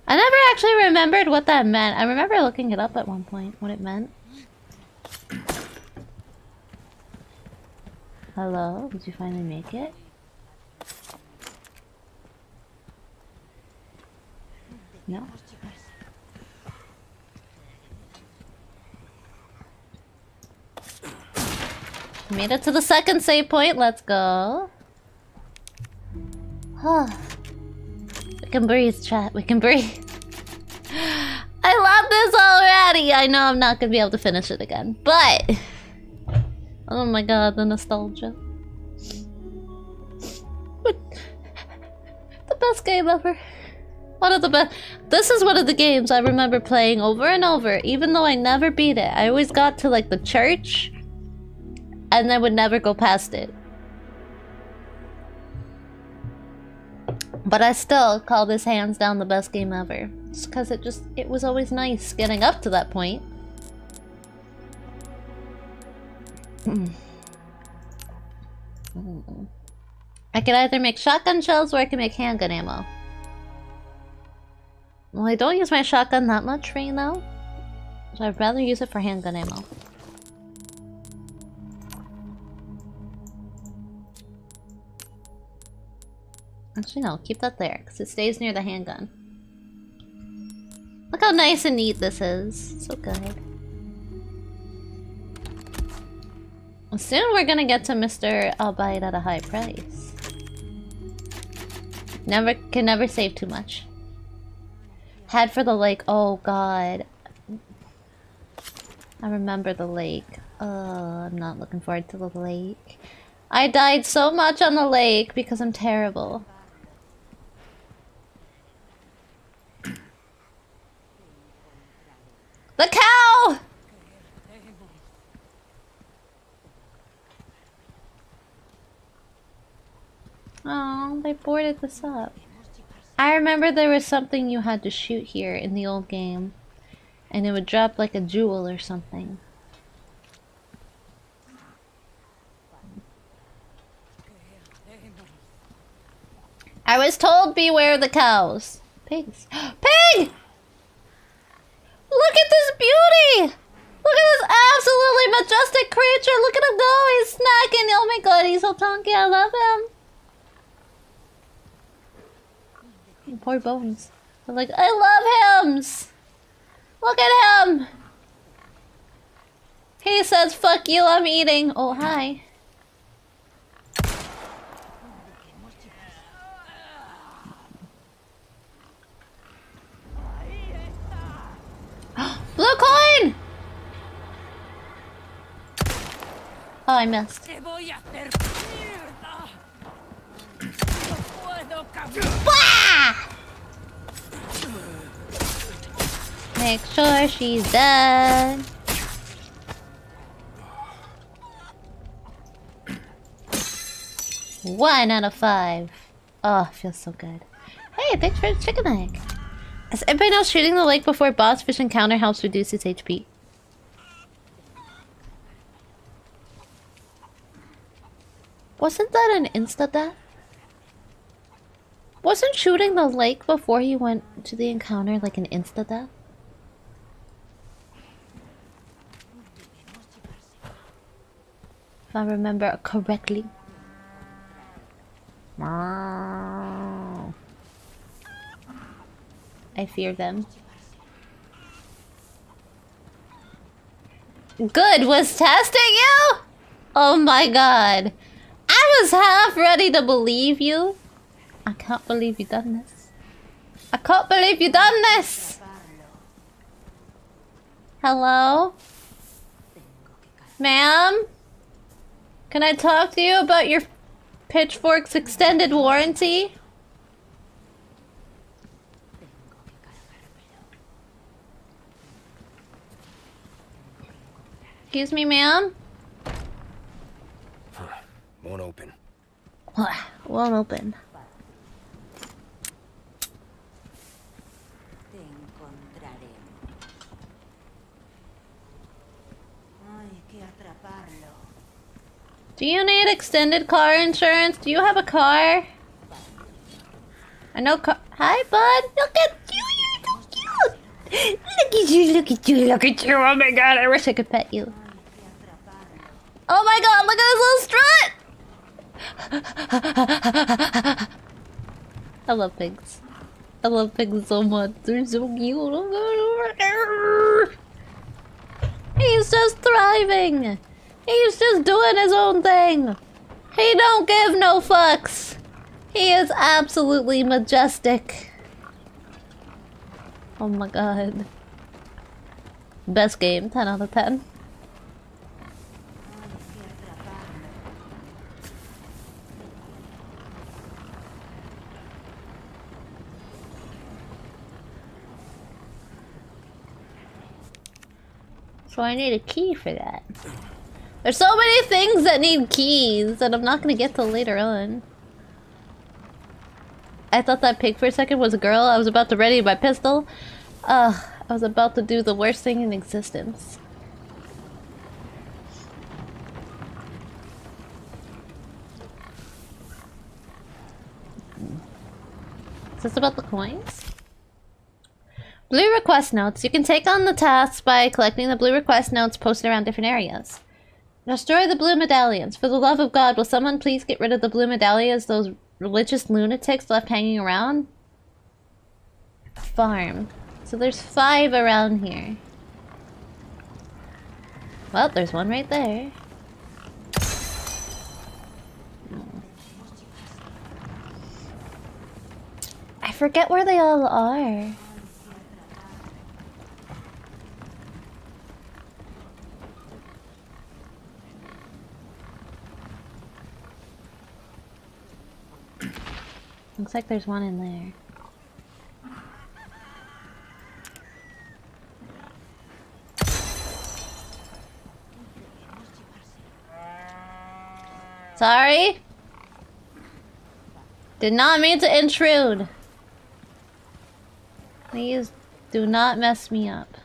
I never actually remembered what that meant. I remember looking it up at one point, what it meant. Hello, did you finally make it? No? Made it to the second save point, let's go. Huh. We can breathe, chat, we can breathe. I love this already! I know I'm not gonna be able to finish it again, but... Oh my god, the nostalgia. The best game ever. One of the best. This is one of the games I remember playing over and over, even though I never beat it. I always got to, like, the church, and then would never go past it. But I still call this hands down the best game ever. Just because it was always nice getting up to that point. I can either make shotgun shells or I can make handgun ammo. Well, I don't use my shotgun that much right now, so I'd rather use it for handgun ammo. Actually, no, keep that there, because it stays near the handgun. Look how nice and neat this is. So good. Well, soon we're gonna get to Mr. I'll buy it at a high price. Can never save too much. Head for the lake. Oh god. I remember the lake. I'm not looking forward to the lake. I died so much on the lake because I'm terrible. The cow! Oh, they boarded this up. I remember there was something you had to shoot here in the old game, and it would drop like a jewel or something. I was told beware the cows. Pigs. Pig! Look at this beauty! Look at this absolutely majestic creature! Look at him go! He's snacking! Oh my god, he's so chunky! I love him! Poor bones. I'm like, I love him! Look at him! He says, fuck you, I'm eating! Oh, hi. Blue coin! Oh, I missed. Bah! Make sure she's dead. One out of 5. Oh, feels so good. Hey, thanks for the chicken egg. As anybody knows, shooting the lake before boss fish encounter helps reduce his HP. Wasn't that an insta-death? Wasn't shooting the lake before he went to the encounter like an insta-death? If I remember correctly. Wow. I fear them. Good was testing you? Oh my god. I was half ready to believe you. I can't believe you done this. I can't believe you done this! Hello? Ma'am? Can I talk to you about your pitchfork's extended warranty? Excuse me, ma'am? Won't open. Won't open. Do you need extended car insurance? Do you have a car? I know car. Hi, bud. Look at you. You're so cute. Look at you. Look at you. Look at you. Oh my god. I wish I could pet you. Oh my god. Look at this little strut. I love pigs. I love pigs so much. They're so cute. Oh god. He's just thriving. He's just doing his own thing. He don't give no fucks. He is absolutely majestic. Oh my god. Best game, 10 out of 10. So I need a key for that. There's so many things that need keys that I'm not gonna get till later on. I thought that pig for a second was a girl. I was about to ready my pistol. Ugh, I was about to do the worst thing in existence. Is this about the coins? Blue request notes. You can take on the task by collecting the blue request notes posted around different areas. Destroy the blue medallions. For the love of God, will someone please get rid of the blue medallions those religious lunatics left hanging around? Farm. So there's 5 around here. Well, there's one right there. I forget where they all are. Looks like there's one in there. Sorry. Did not mean to intrude. Please do not mess me up.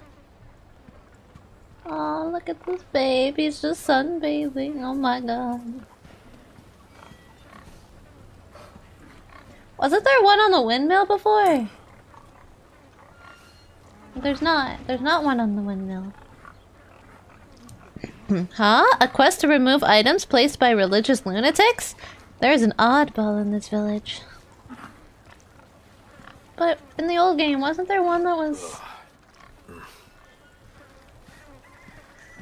Oh, look at this babe. He's just sunbathing. Oh my god. Wasn't there one on the windmill before? There's not. There's not one on the windmill. Huh? A quest to remove items placed by religious lunatics? There's an oddball in this village. But in the old game, wasn't there one that was...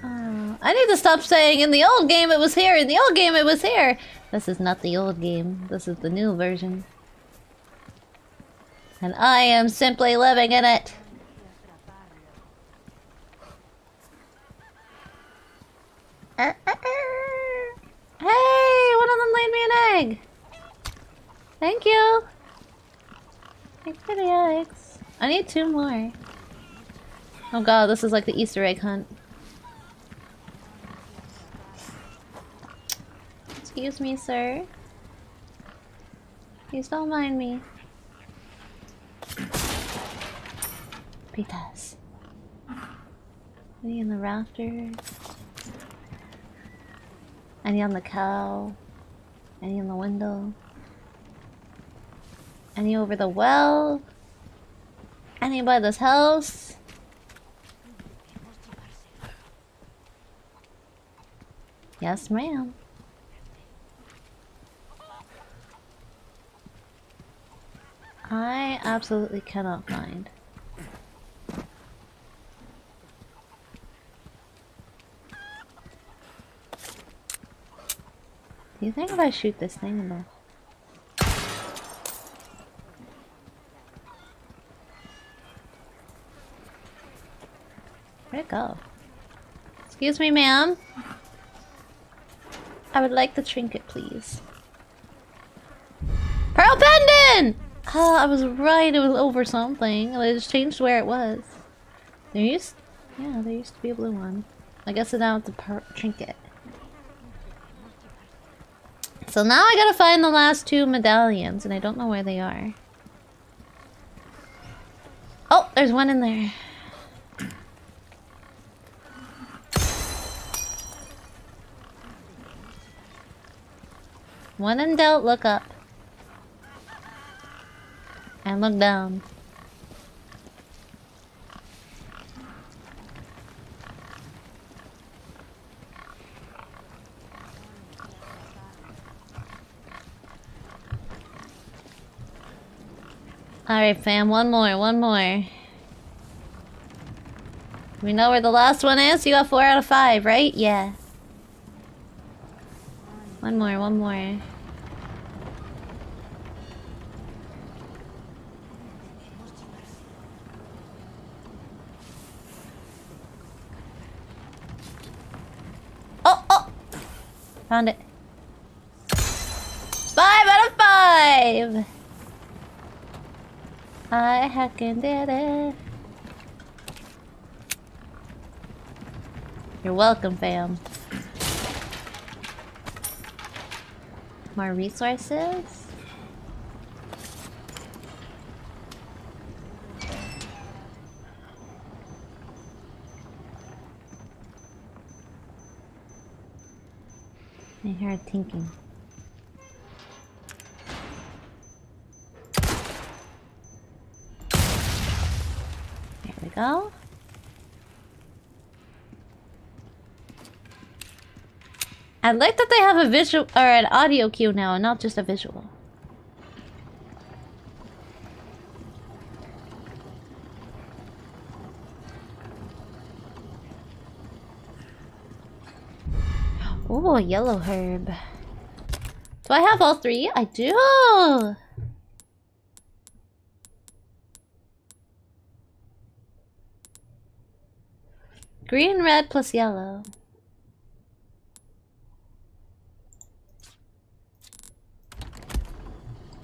I need to stop saying in the old game it was here, in the old game it was here! This is not the old game. This is the new version. And I am simply living in it. Hey, one of them laid me an egg. Thank you. Thanks for the eggs. I need 2 more. Oh god, this is like the Easter egg hunt. Excuse me, sir. Please don't mind me. Pitas. Any on the rafters? Any on the cow? Any on the window? Any over the well? Any by this house? Yes, ma'am. I absolutely cannot find. Do you think if I shoot this thing in the... Where'd it go? Excuse me, ma'am. I would like the trinket, please. Pearl pendant! Oh, I was right. It was over something. I just changed where it was. There used to be a blue one. I guess now it's a trinket. So now I gotta find the last 2 medallions, and I don't know where they are. Oh, there's one in there. When in doubt, look up. And look down. Alright fam, one more. We know where the last one is? You got 4 out of 5, right? Yeah. One more. Oh! Found it. 5 out of 5! I heckin' did it. You're welcome, fam. More resources? I hear it thinking. Go. I like that they have a visual or an audio cue now and not just a visual. Oh, yellow herb. Do I have all three? I do. Green, red, plus yellow.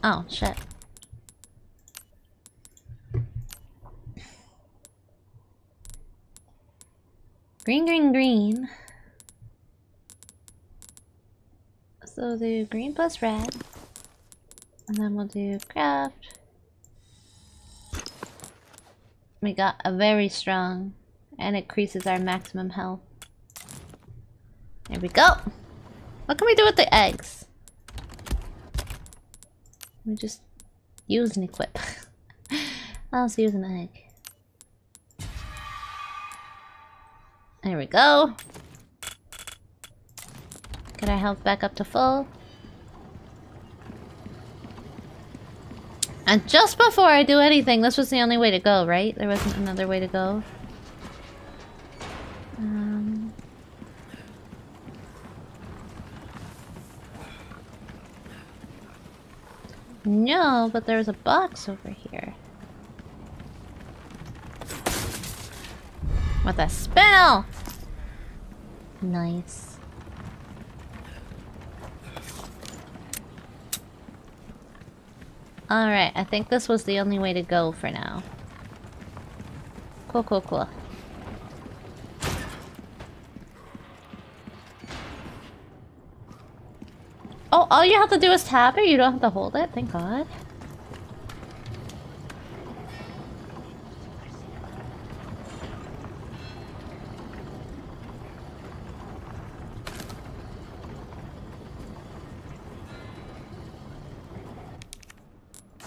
Oh, shit. Green. So we'll do green plus red. And then we'll do craft. We got a very strong... And it increases our maximum health. There we go! What can we do with the eggs? We just use and equip. I'll just use an egg. There we go. Get our health back up to full. And just before I do anything, this was the only way to go, right? There wasn't another way to go. No, but there's a box over here. With a spell! Nice. Alright, I think this was the only way to go for now. Cool. Oh, all you have to do is tap it? You don't have to hold it? Thank God.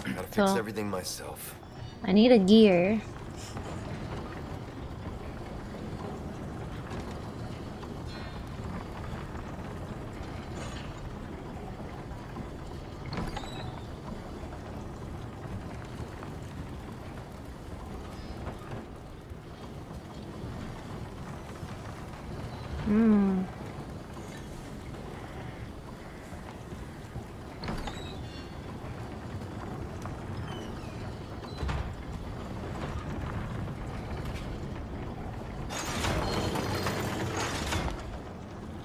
I gotta fix everything myself. I need a gear.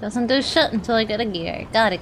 Doesn't do shit until I get a gear. Got it.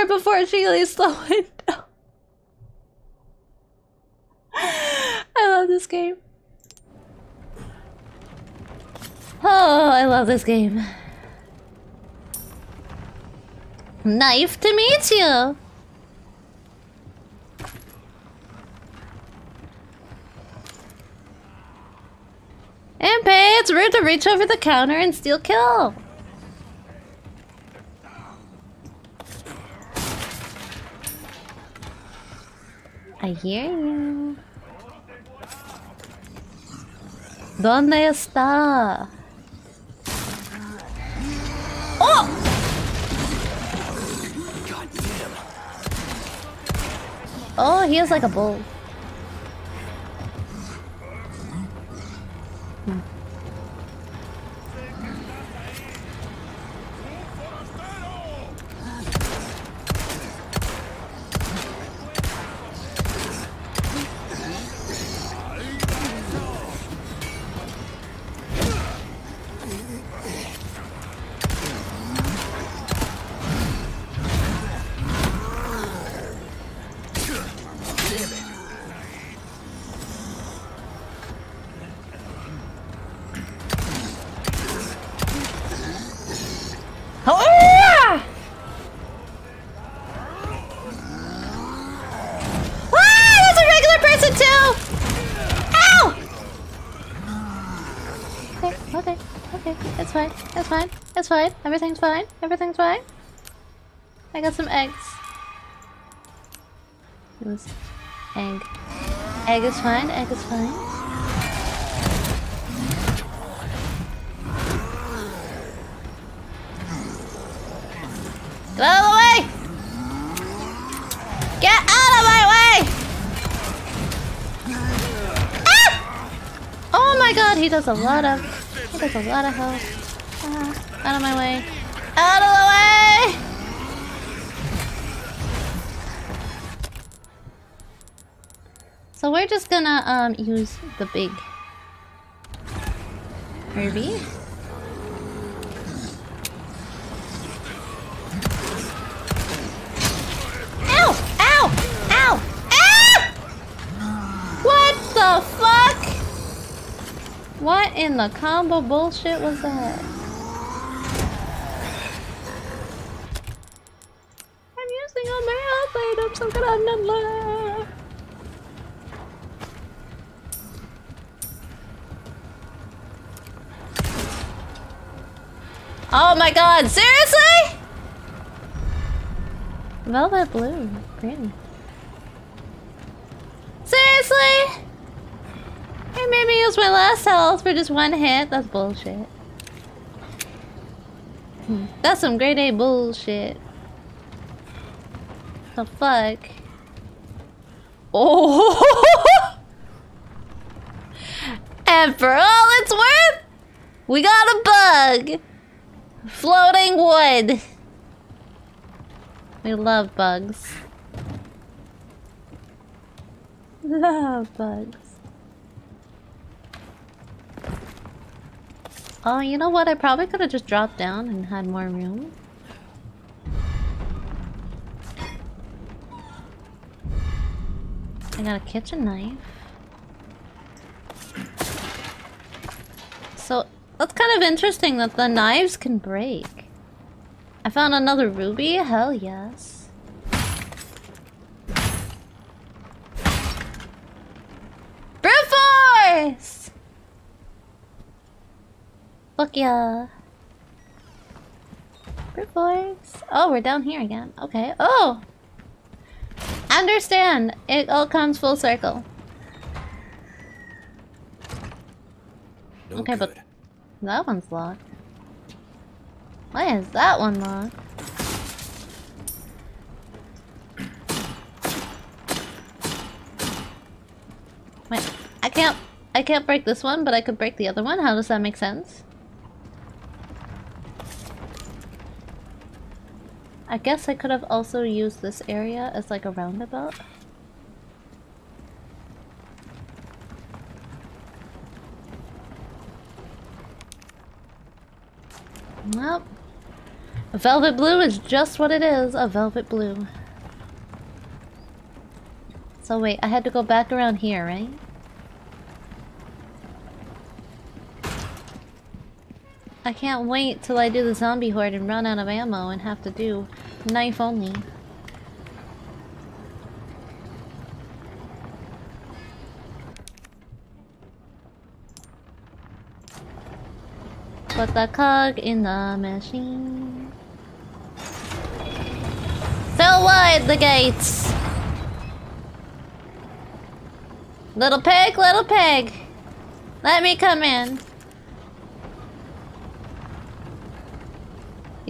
her before she leaves the window. I love this game. Oh, I love this game. Nice to meet you. And pay, it's rude to reach over the counter and steal kill. I hear you. ¿Dónde está? Oh! Oh, he is like a bull. It's fine. Everything's fine. Everything's fine. I got some eggs. It was egg. Egg is fine. Egg is fine. Get out of the way! Get out of my way! Ah! Oh my god, he does a lot of health. Out of my way. Out of the way! So we're just gonna use the big Herbie. Ow! Ow! Ow! Ah! What the fuck? What in the combo bullshit was that? I'm gonna love. Oh my god, seriously? Velvet blue, pretty. Seriously? It made me use my last health for just one hit? That's bullshit. That's some grade A bullshit. The fuck? Oh! And for all it's worth, we got a bug! Floating wood. We love bugs. Love bugs. Oh, you know what? I probably could have just dropped down and had more room. I got a kitchen knife. So, that's kind of interesting that the knives can break. I found another ruby? Hell yes. Brute force! Fuck yeah. Brute force. Oh, we're down here again. Okay. Oh! Understand, it all comes full circle. No okay, good. But that one's locked. Why is that one locked? Wait, I can't break this one, but I could break the other one. How does that make sense? I guess I could have also used this area as like a roundabout. Nope. A velvet blue is just what it is, a velvet blue. So wait, I had to go back around here, right? I can't wait till I do the zombie horde and run out of ammo and have to do knife only. Put the cog in the machine. So wide the gates! Little pig, let me come in. Do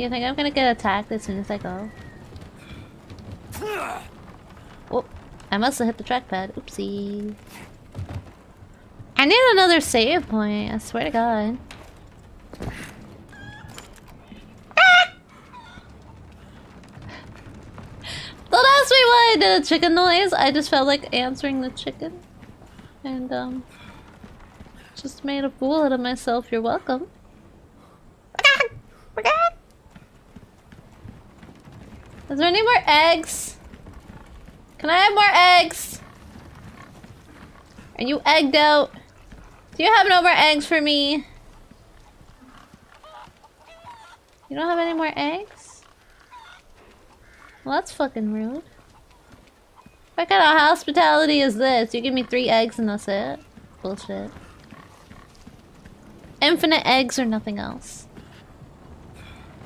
you think I'm gonna get attacked as soon as I go? Oh, I must have hit the trackpad. Oopsie. I need another save point, I swear to God. Ah! Don't ask me why I did a chicken noise. I just felt like answering the chicken. And, just made a fool out of myself. You're welcome. Is there any more eggs? Can I have more eggs? Are you egged out? Do you have no more eggs for me? You don't have any more eggs? Well, that's fucking rude. What kind of hospitality is this? You give me 3 eggs and that's it? Bullshit. Infinite eggs or nothing else.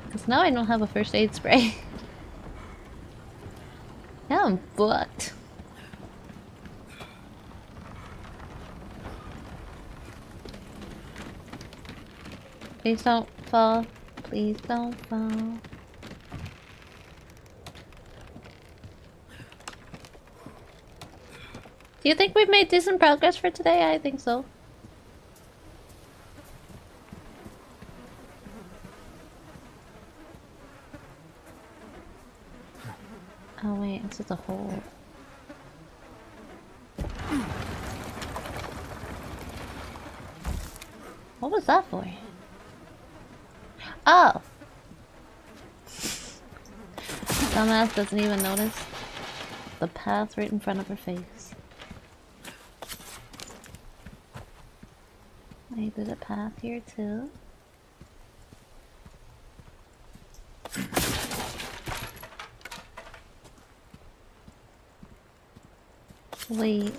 Because now I don't have a first aid spray. Now I'm fucked. Please don't fall. Please don't fall. Do you think we've made decent progress for today? I think so. Oh wait, it's just a hole. What was that for? Oh! Dumbass doesn't even notice the path right in front of her face. I did a path here too. Wait.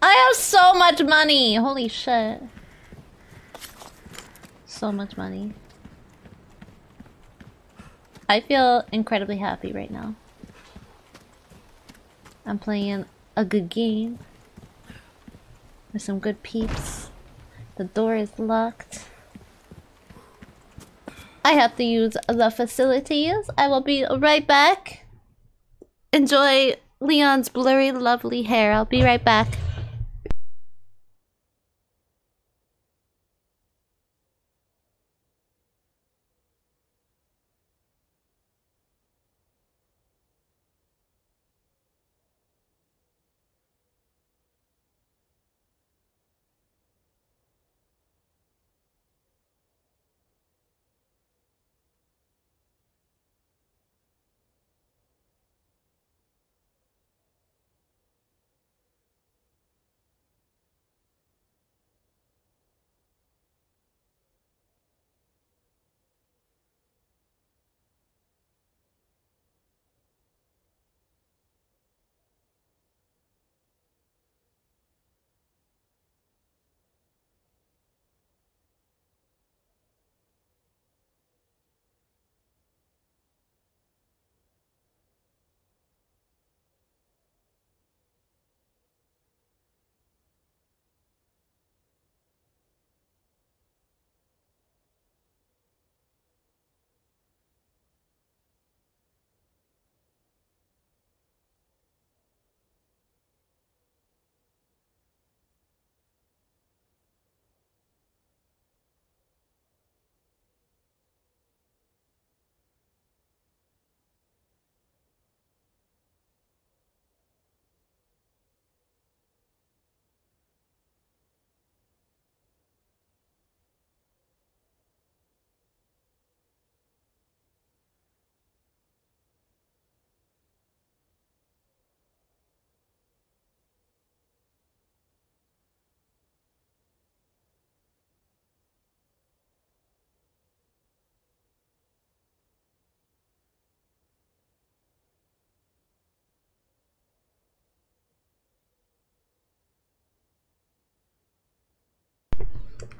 I have so much money! Holy shit. So much money. I feel incredibly happy right now. I'm playing a good game. With some good peeps. The door is locked. I have to use the facilities. I will be right back. Enjoy Leon's blurry, lovely hair. I'll be right back.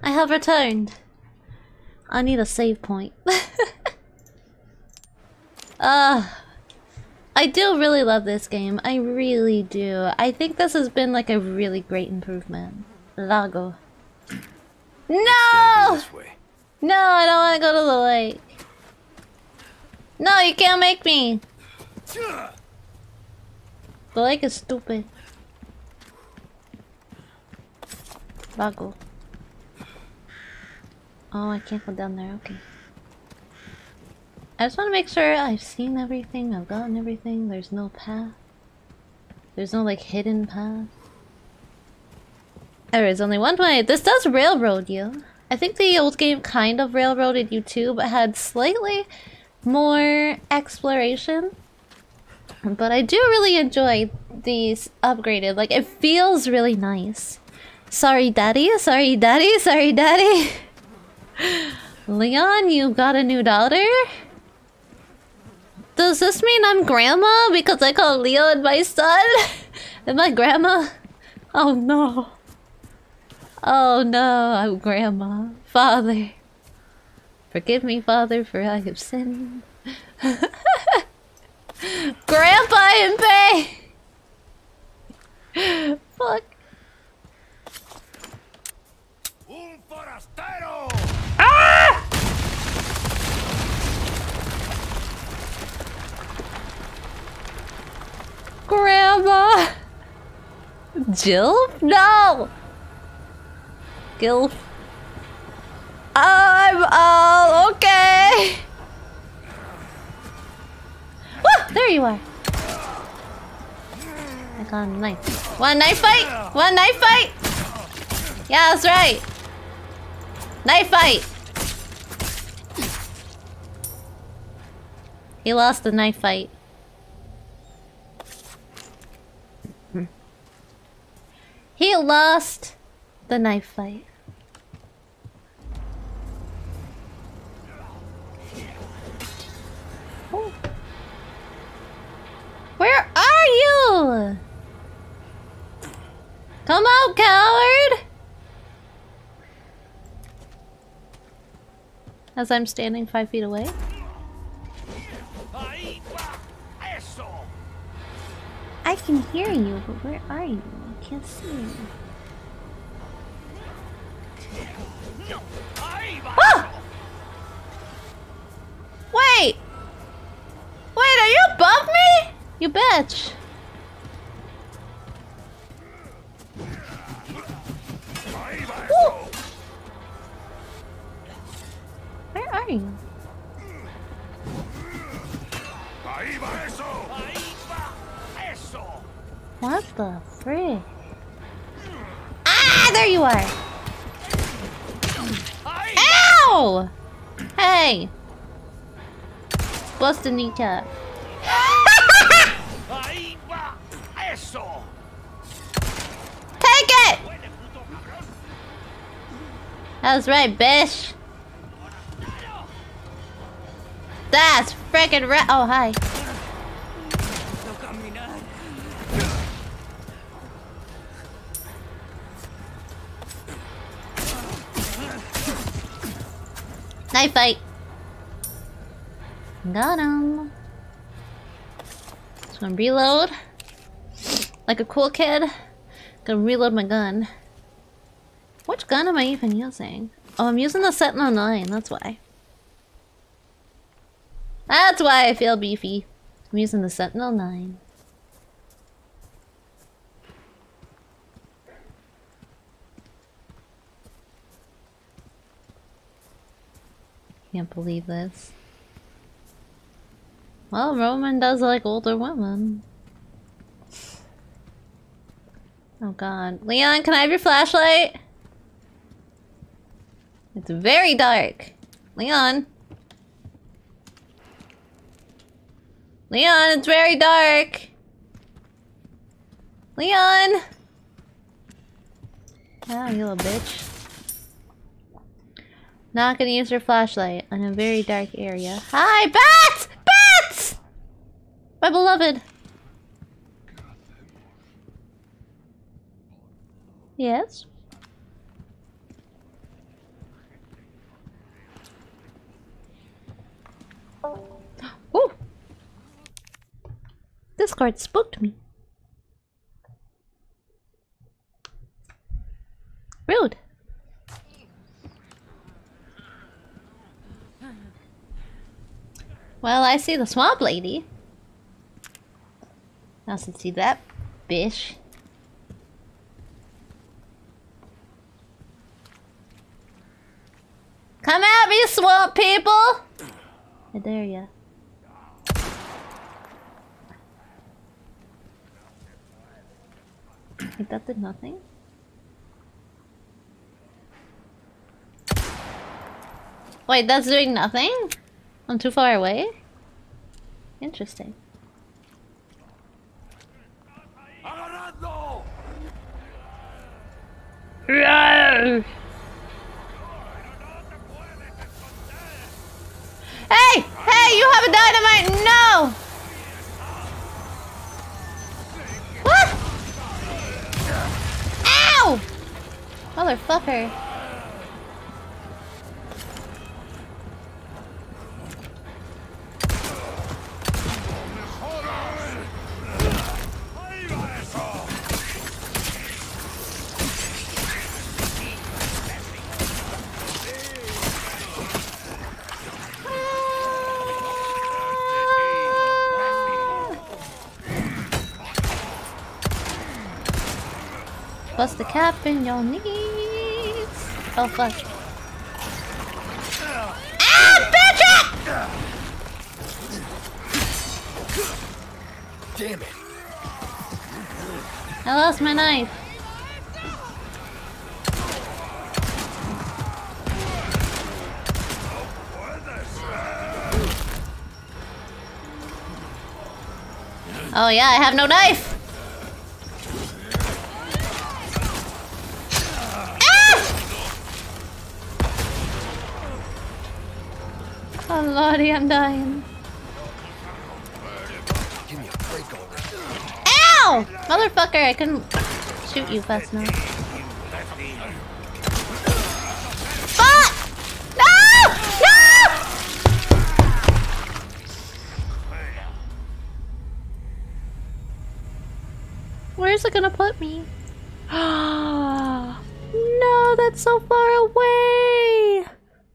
I have returned. I need a save point. I do really love this game. I really do. I think this has been like a really great improvement. Lago. No! This way. No, I don't want to go to the lake. No, you can't make me. The lake is stupid. Lago. Oh, I can't go down there. Okay. I just want to make sure I've seen everything, I've gotten everything, there's no path. There's no, like, hidden path. There is only one way. This does railroad you. I think the old game kind of railroaded you too, but had slightly more exploration. But I do really enjoy these upgraded. Like, it feels really nice. Sorry, daddy. Sorry, daddy. Sorry, daddy. Leon, you got a new daughter? Does this mean I'm grandma because I call Leon my son? Am I grandma? Oh no. Oh no, I'm grandma. Father. Forgive me, Father, for I have sinned. Grandpa in pain! Fuck. Un forastero! Ah! Grandma! Jill? No! Gilf. I'm all okay! Woo! There you are! I got a knife. One knife fight? One knife fight? Yeah, that's right! Knife fight! He lost the knife fight. He lost the knife fight. Oh. Where are you? Come out, coward! As I'm standing 5 feet away. I can hear you, but where are you? I can't see you. Oh! Wait! Wait, are you above me? You bitch! Woo! Where are you? What the frick? Ah, there you are! Ow! Hey! Bust a kneecap. Take it! That's right, bitch! That's frickin' right. Oh, hi. Knife fight. Got him. Just gonna reload. Like a cool kid. Gonna reload my gun. Which gun am I even using? Oh, I'm using the Sentinel-9, that's why. That's why I feel beefy. I'm using the Sentinel-9. Can't believe this. Well, Roman does like older women. Oh god. Leon, can I have your flashlight? It's very dark. Leon. Leon, it's very dark. Leon. Oh, you little bitch. Not gonna use your flashlight on a very dark area. Hi, bats! Bats! My beloved. Yes? Oh! This card spooked me. Rude. Well, I see the swamp lady. I also see that bitch. Come at me, swamp people! I dare ya. Wait, that did nothing? Wait, that's doing nothing? I'm too far away? Interesting. Hey! Hey, you have a dynamite! No! What? Ow! Motherfucker. Bust the cap in your knees. Oh fuck. Ah, bitch! Damn it! I lost my knife. Oh yeah, I have no knife. Oh lordy, I'm dying. Give me a break. Ow! Motherfucker, I couldn't shoot you fast enough. Fuck! No! No! Where's it gonna put me? No, that's so far away!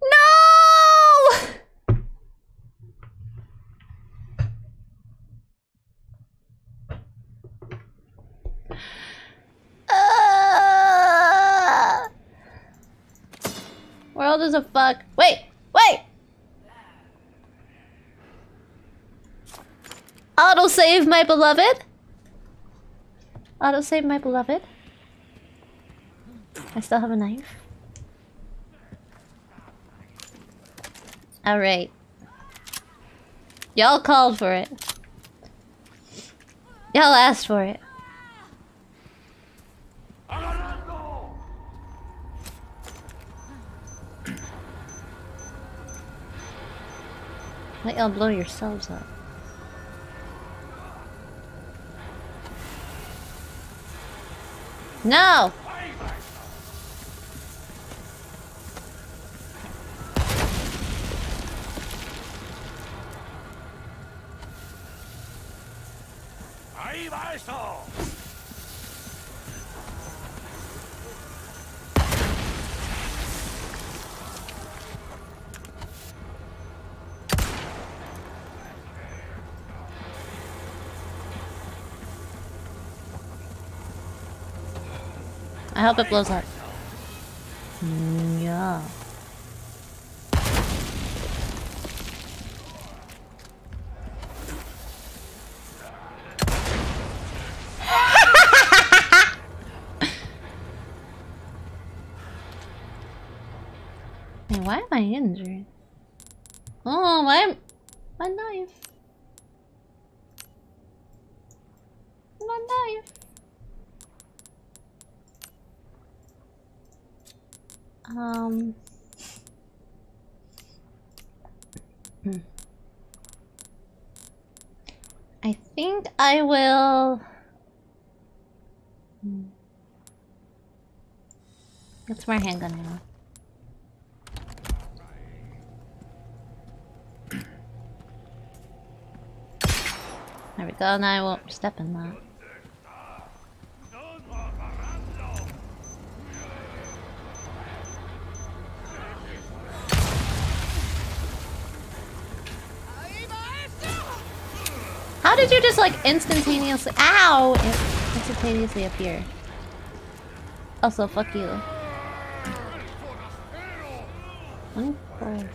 No! World is a fuck. Wait, wait. Auto save my beloved. Auto save my beloved. I still have a knife. All right. Y'all called for it. Y'all asked for it. Let y'all blow yourselves up. No! I hope it blows up. Yeah. Hey, why am I injured? Oh, why am my knife? My knife. I think I will. That's my handgun now. There we go, now I won't step in that. How did you just like instantaneously— ow! It instantaneously appear. Also, fuck you. 24.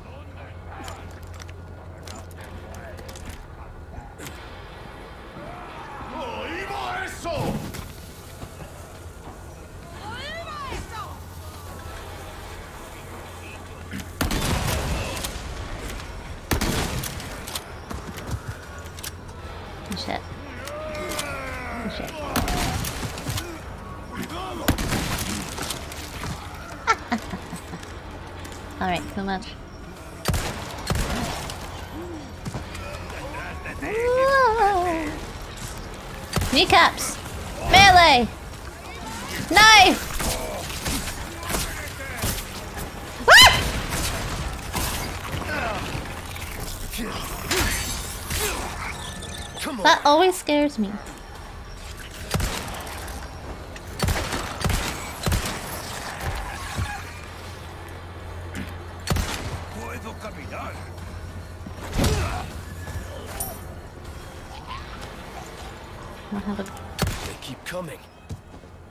Much. Whoa. Kneecaps! Melee! Knife! Ah! That always scares me.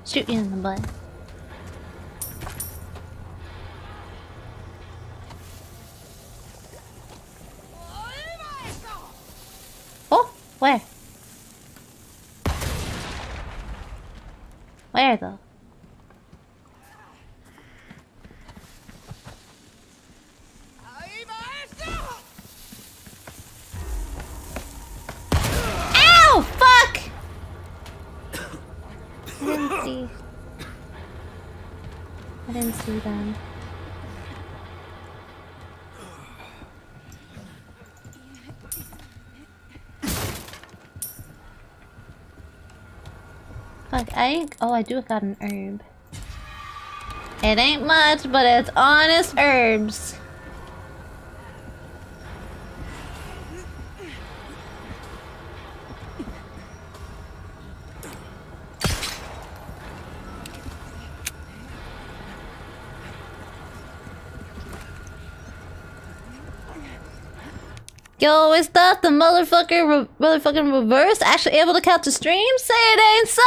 Shoot you in the butt. Oh, where? Where though? Them. Fuck, I ain't— oh, I do got an herb. It ain't much, but it's honest herbs. Yo, is that the motherfucking reverse actually able to count the stream? Say it ain't so!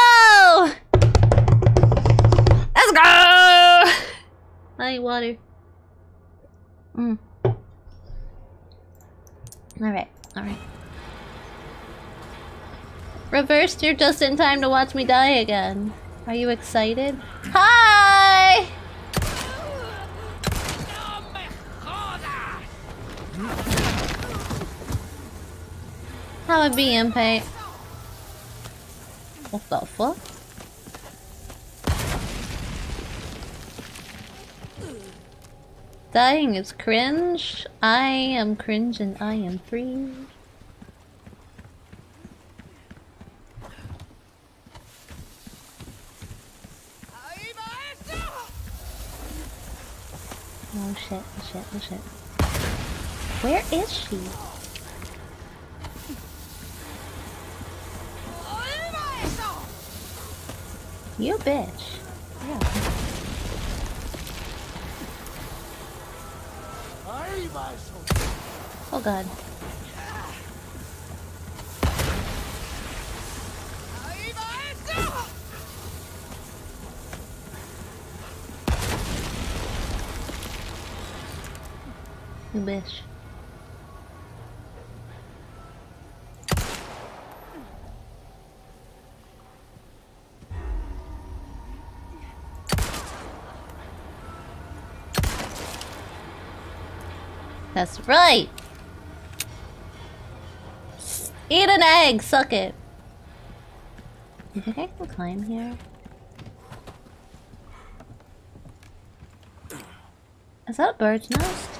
Let's go! I need water. Alright, alright. Reversed, you're just in time to watch me die again. Are you excited? Hi! How would be impact? What the fuck? Dying is cringe. I am cringe and I am free. Oh shit, oh shit, oh shit. Where is she? You bitch. Yeah. Oh god. You bitch. That's right! Eat an egg! Suck it! You think I can climb here? Is that a bird's nest?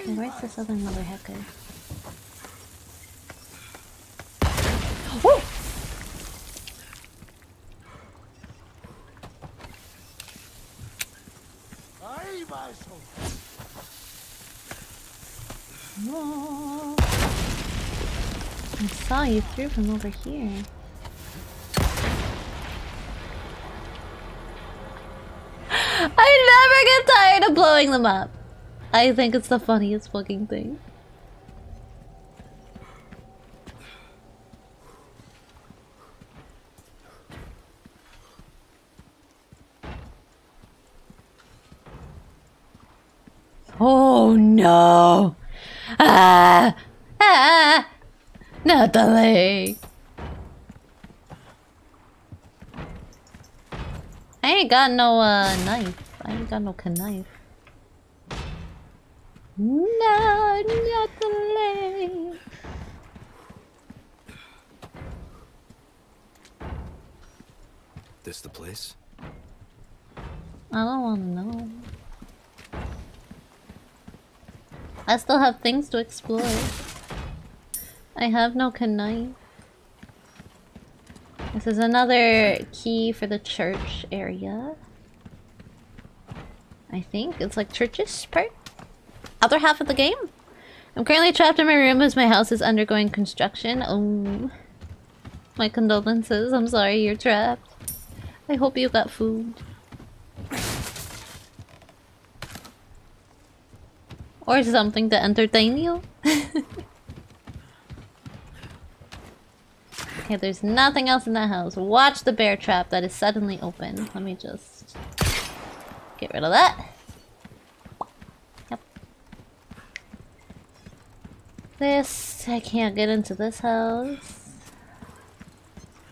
Okay, where's this other mother hecker? Woo! Oh. I saw you through from over here. I never get tired of blowing them up. I think it's the funniest fucking thing. Oh no! Ah! Ah! Natalie! I ain't got no knife. I ain't got no knife. No, Natalie! This the place? I don't wanna know. I still have things to explore. I have no knife. This is another key for the church area. I think it's like churches part? Other half of the game? I'm currently trapped in my room as my house is undergoing construction. Oh. My condolences. I'm sorry you're trapped. I hope you got food. Or something to entertain you. Okay, there's nothing else in that house. Watch the bear trap that is suddenly open. Let me just get rid of that. Yep. This... I can't get into this house.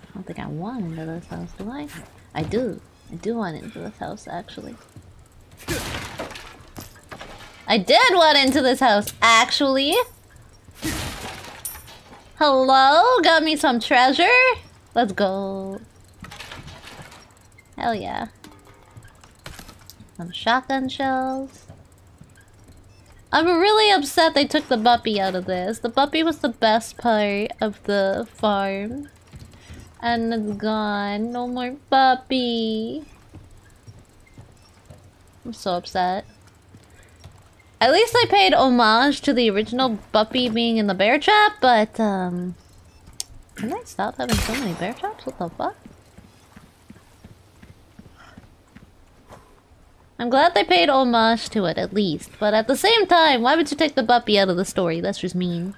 I don't think I want into this house, do I? I do. I do want into this house, actually. I did want into this house, actually! Hello? Got me some treasure? Let's go. Hell yeah. Some shotgun shells. I'm really upset they took the puppy out of this. The puppy was the best part of the farm. And it's gone. No more puppy. I'm so upset. At least I paid homage to the original Buppy being in the bear trap, but, can I stop having so many bear traps? What the fuck? I'm glad they paid homage to it, at least. But at the same time, why would you take the Buppy out of the story? That's just mean.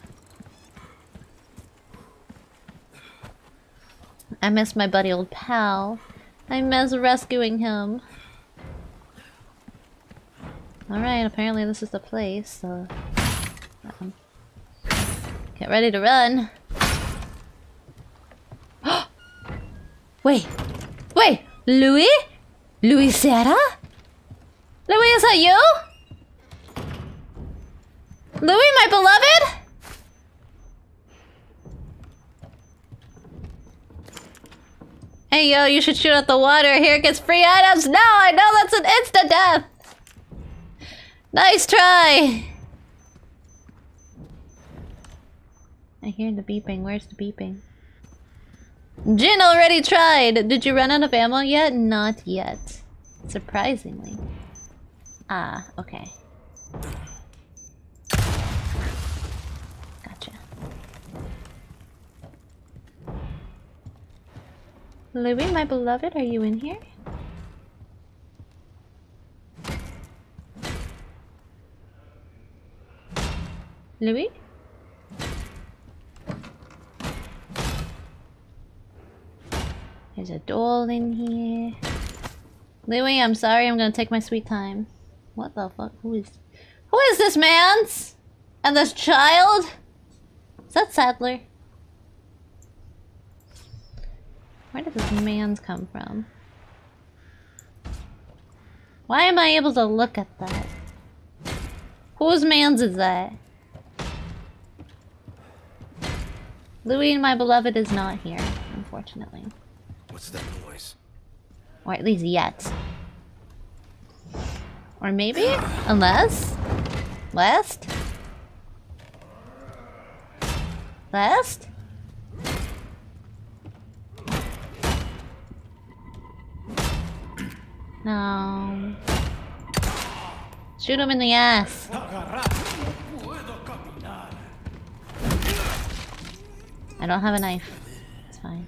I miss my buddy old pal. I miss rescuing him. Alright, apparently this is the place, so... Get ready to run! Wait! Wait! Luis? Luis Serra? Luis, is that you? Luis, my beloved? Hey yo, you should shoot at the water. Here it gets free items! No, I know that's an insta-death! Nice try! I hear the beeping. Where's the beeping? Jin already tried! Did you run out of ammo yet? Not yet. Surprisingly. Ah, okay. Gotcha. Louis, my beloved, are you in here? Louis? There's a doll in here. Louis, I'm sorry, I'm gonna take my sweet time. What the fuck? Who is this man's? And this child? Is that Sadler? Where did this man's come from? Why am I able to look at that? Whose man's is that? Louis, my beloved, is not here, unfortunately. What's that noise? Or at least yet. Or maybe? Unless? Lest? Lest? No. Shoot him in the ass. I don't have a knife. It's fine.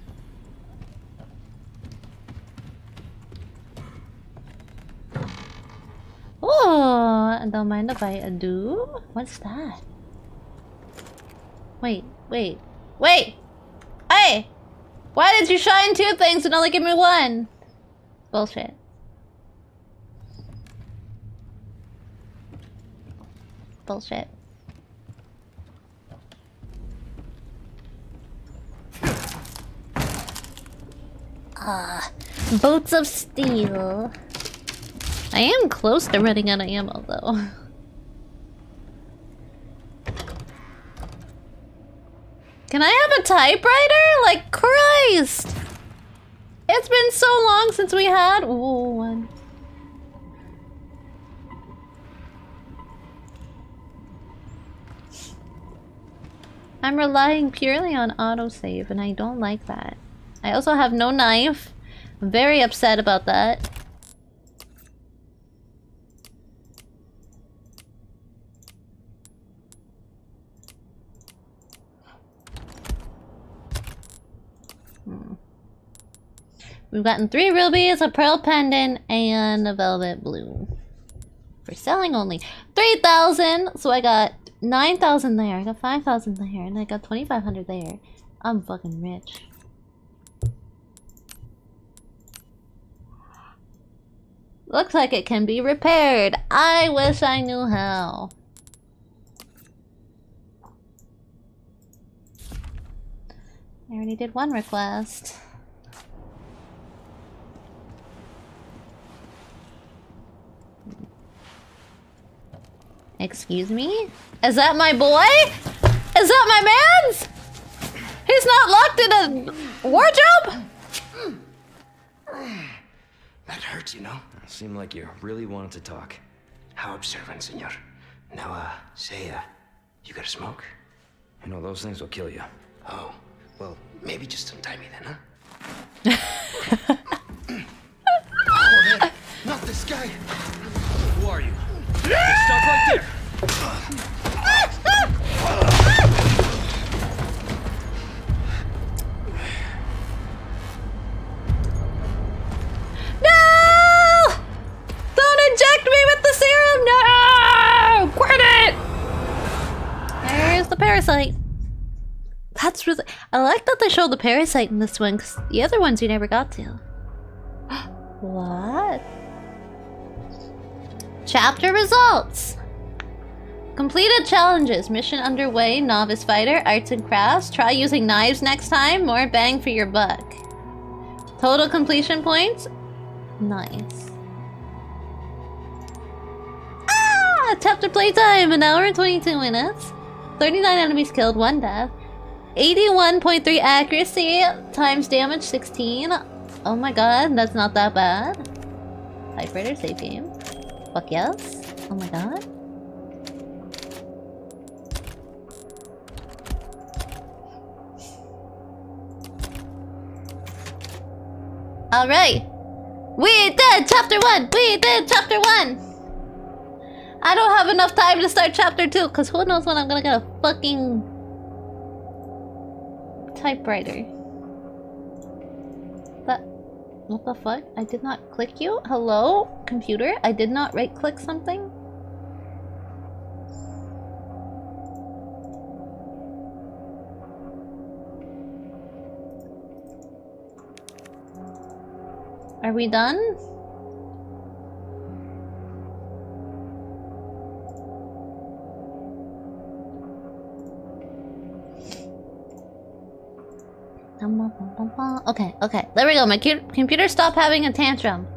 Oh, don't mind if I do. What's that? Wait, wait, wait! Hey! Why did you shine two things and only give me one? Bullshit. Bullshit. Ah, boots of steel. I am close to running out of ammo, though. Can I have a typewriter? Like, Christ! It's been so long since we had... Ooh, one. I'm relying purely on autosave, and I don't like that. I also have no knife. I'm very upset about that. We've gotten 3 rubies, a pearl pendant, and a velvet bloom. We're selling only 3,000, so I got 9,000 there, I got 5,000 there, and I got 2,500 there. I'm fucking rich. Looks like it can be repaired. I wish I knew how. I already did one request. Excuse me? Is that my boy? Is that my man's? He's not locked in a wardrobe? That hurts, you know? It seemed like you really wanted to talk. How observant, senor. Now, say, you gotta smoke? You know, those things will kill you. Oh, well, maybe just untie me then, huh? Oh, man. Not this guy! Who are you? There's stuff right there! No! Don't inject me with the serum! No! Quit it! There's the parasite. That's really... I like that they showed the parasite in this one, because the other ones you never got to. What? Chapter results! Completed challenges. Mission underway. Novice fighter. Arts and crafts. Try using knives next time. More bang for your buck. Total completion points. Nice. Ah! Chapter playtime. An hour and 22 minutes. 39 enemies killed. 1 death. 81.3 accuracy. Times damage 16. Oh my god. That's not that bad. Typewriter save game. Fuck yes. Oh my god. Alright. We did chapter 1! We did chapter 1! I don't have enough time to start chapter 2, because who knows when I'm gonna get a fucking... typewriter. What the fuck? I did not click you? Hello? Computer? I did not right-click something? Are we done? Okay, okay. There we go. My computer stopped having a tantrum.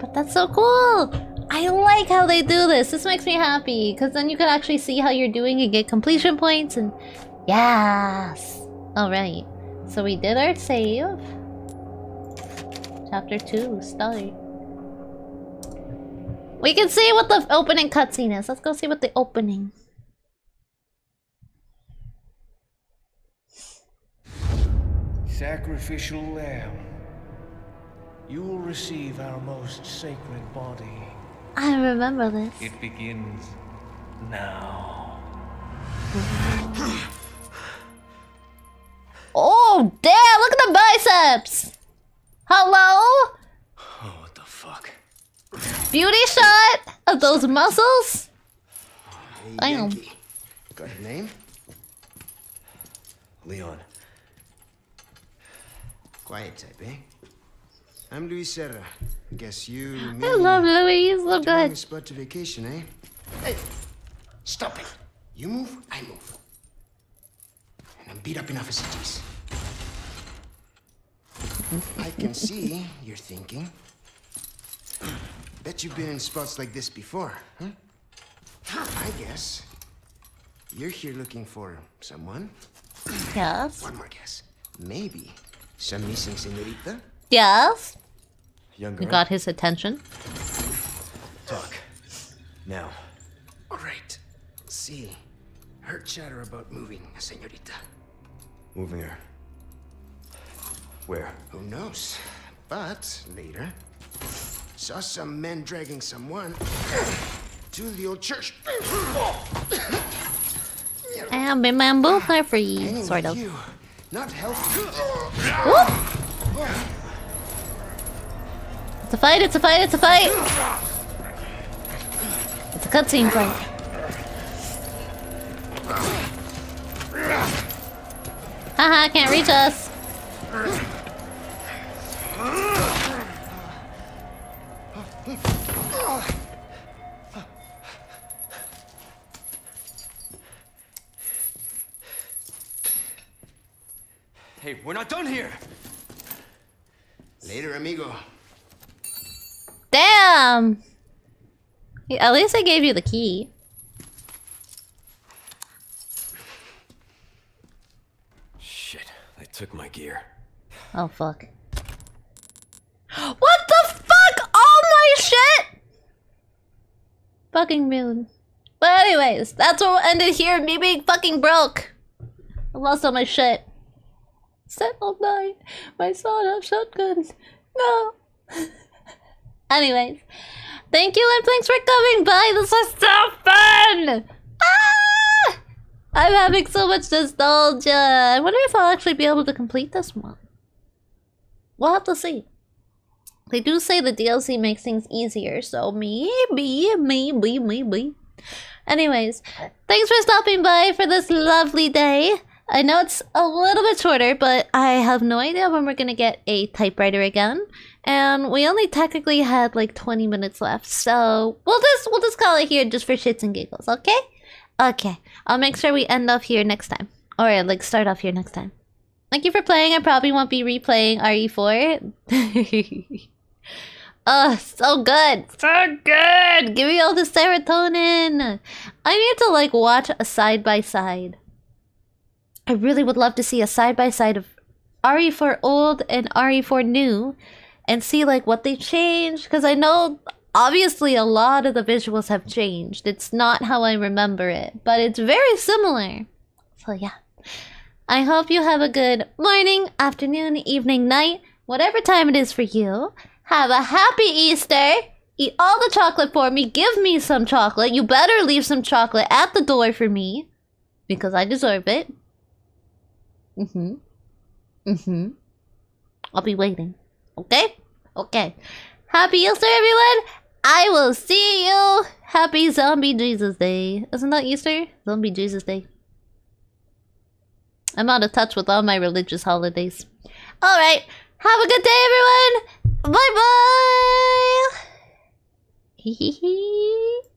But that's so cool! I like how they do this. This makes me happy. Because then you can actually see how you're doing and get completion points and... Yes! Alright. So we did our save. Chapter 2. Start. We can see what the opening cutscene is. Let's go see what the opening... Sacrificial lamb. you will receive our most sacred body. I remember this. It begins now. Oh, damn! Look at the biceps! Hello? Oh, what the fuck? Beauty shot of those muscles? Hey, Yankee. Damn. Got your name? Leon. Quiet type, eh? I'm Luis Serra. Guess you... I love Luis. Look good. Spot to vacation, eh? Hey, stop it. You move, I move. And I'm beat up enough as it is. I can see you're thinking. Bet you've been in spots like this before, huh? I guess you're here looking for someone. Yes. One more guess. Maybe some missing señorita. Yes. Younger. You got his attention. Talk now. All right. See, heard chatter about moving a señorita. Moving her. Where? Who knows? But later, saw some men dragging someone to the old church. I have been bamboo high for you, sort of. You, not healthy. It's a fight! It's a fight! It's a fight! It's a cutscene fight. Haha! Can't reach us. Hey, we're not done here. Later, amigo. Damn. Yeah, at least I gave you the key. Shit, they took my gear. Oh fuck. What the fuck? All my shit? Fucking rude. But anyways, that's where we'll end it here. Me being fucking broke. I lost all my shit. Sentinel-9, my sawed-off shotguns. No. Anyways, thank you and thanks for coming by. This was so fun. Ah! I'm having so much nostalgia. I wonder if I'll actually be able to complete this one. We'll have to see. They do say the DLC makes things easier, so maybe. Anyways, thanks for stopping by for this lovely day. I know it's a little bit shorter, but I have no idea when we're gonna get a typewriter again. And we only technically had like 20 minutes left, so we'll just call it here just for shits and giggles, okay? Okay. I'll make sure we end off here next time. Or like start off here next time. Thank you for playing. I probably won't be replaying RE4. Oh, so good. So good. Give me all the serotonin. I need to like watch a side by side. I really would love to see a side-by-side of RE4 old and RE4 new and see like what they changed, because I know obviously a lot of the visuals have changed. It's not how I remember it, but it's very similar. So yeah, I hope you have a good morning, afternoon, evening, night, whatever time it is for you. Have a happy Easter. Eat all the chocolate for me. Give me some chocolate. You better leave some chocolate at the door for me because I deserve it. I'll be waiting. Okay? Okay. Happy Easter, everyone! I will see you! Happy Zombie Jesus Day. Isn't that Easter? Zombie Jesus Day. I'm out of touch with all my religious holidays. Alright. Have a good day, everyone! Bye-bye! Hee hee hee.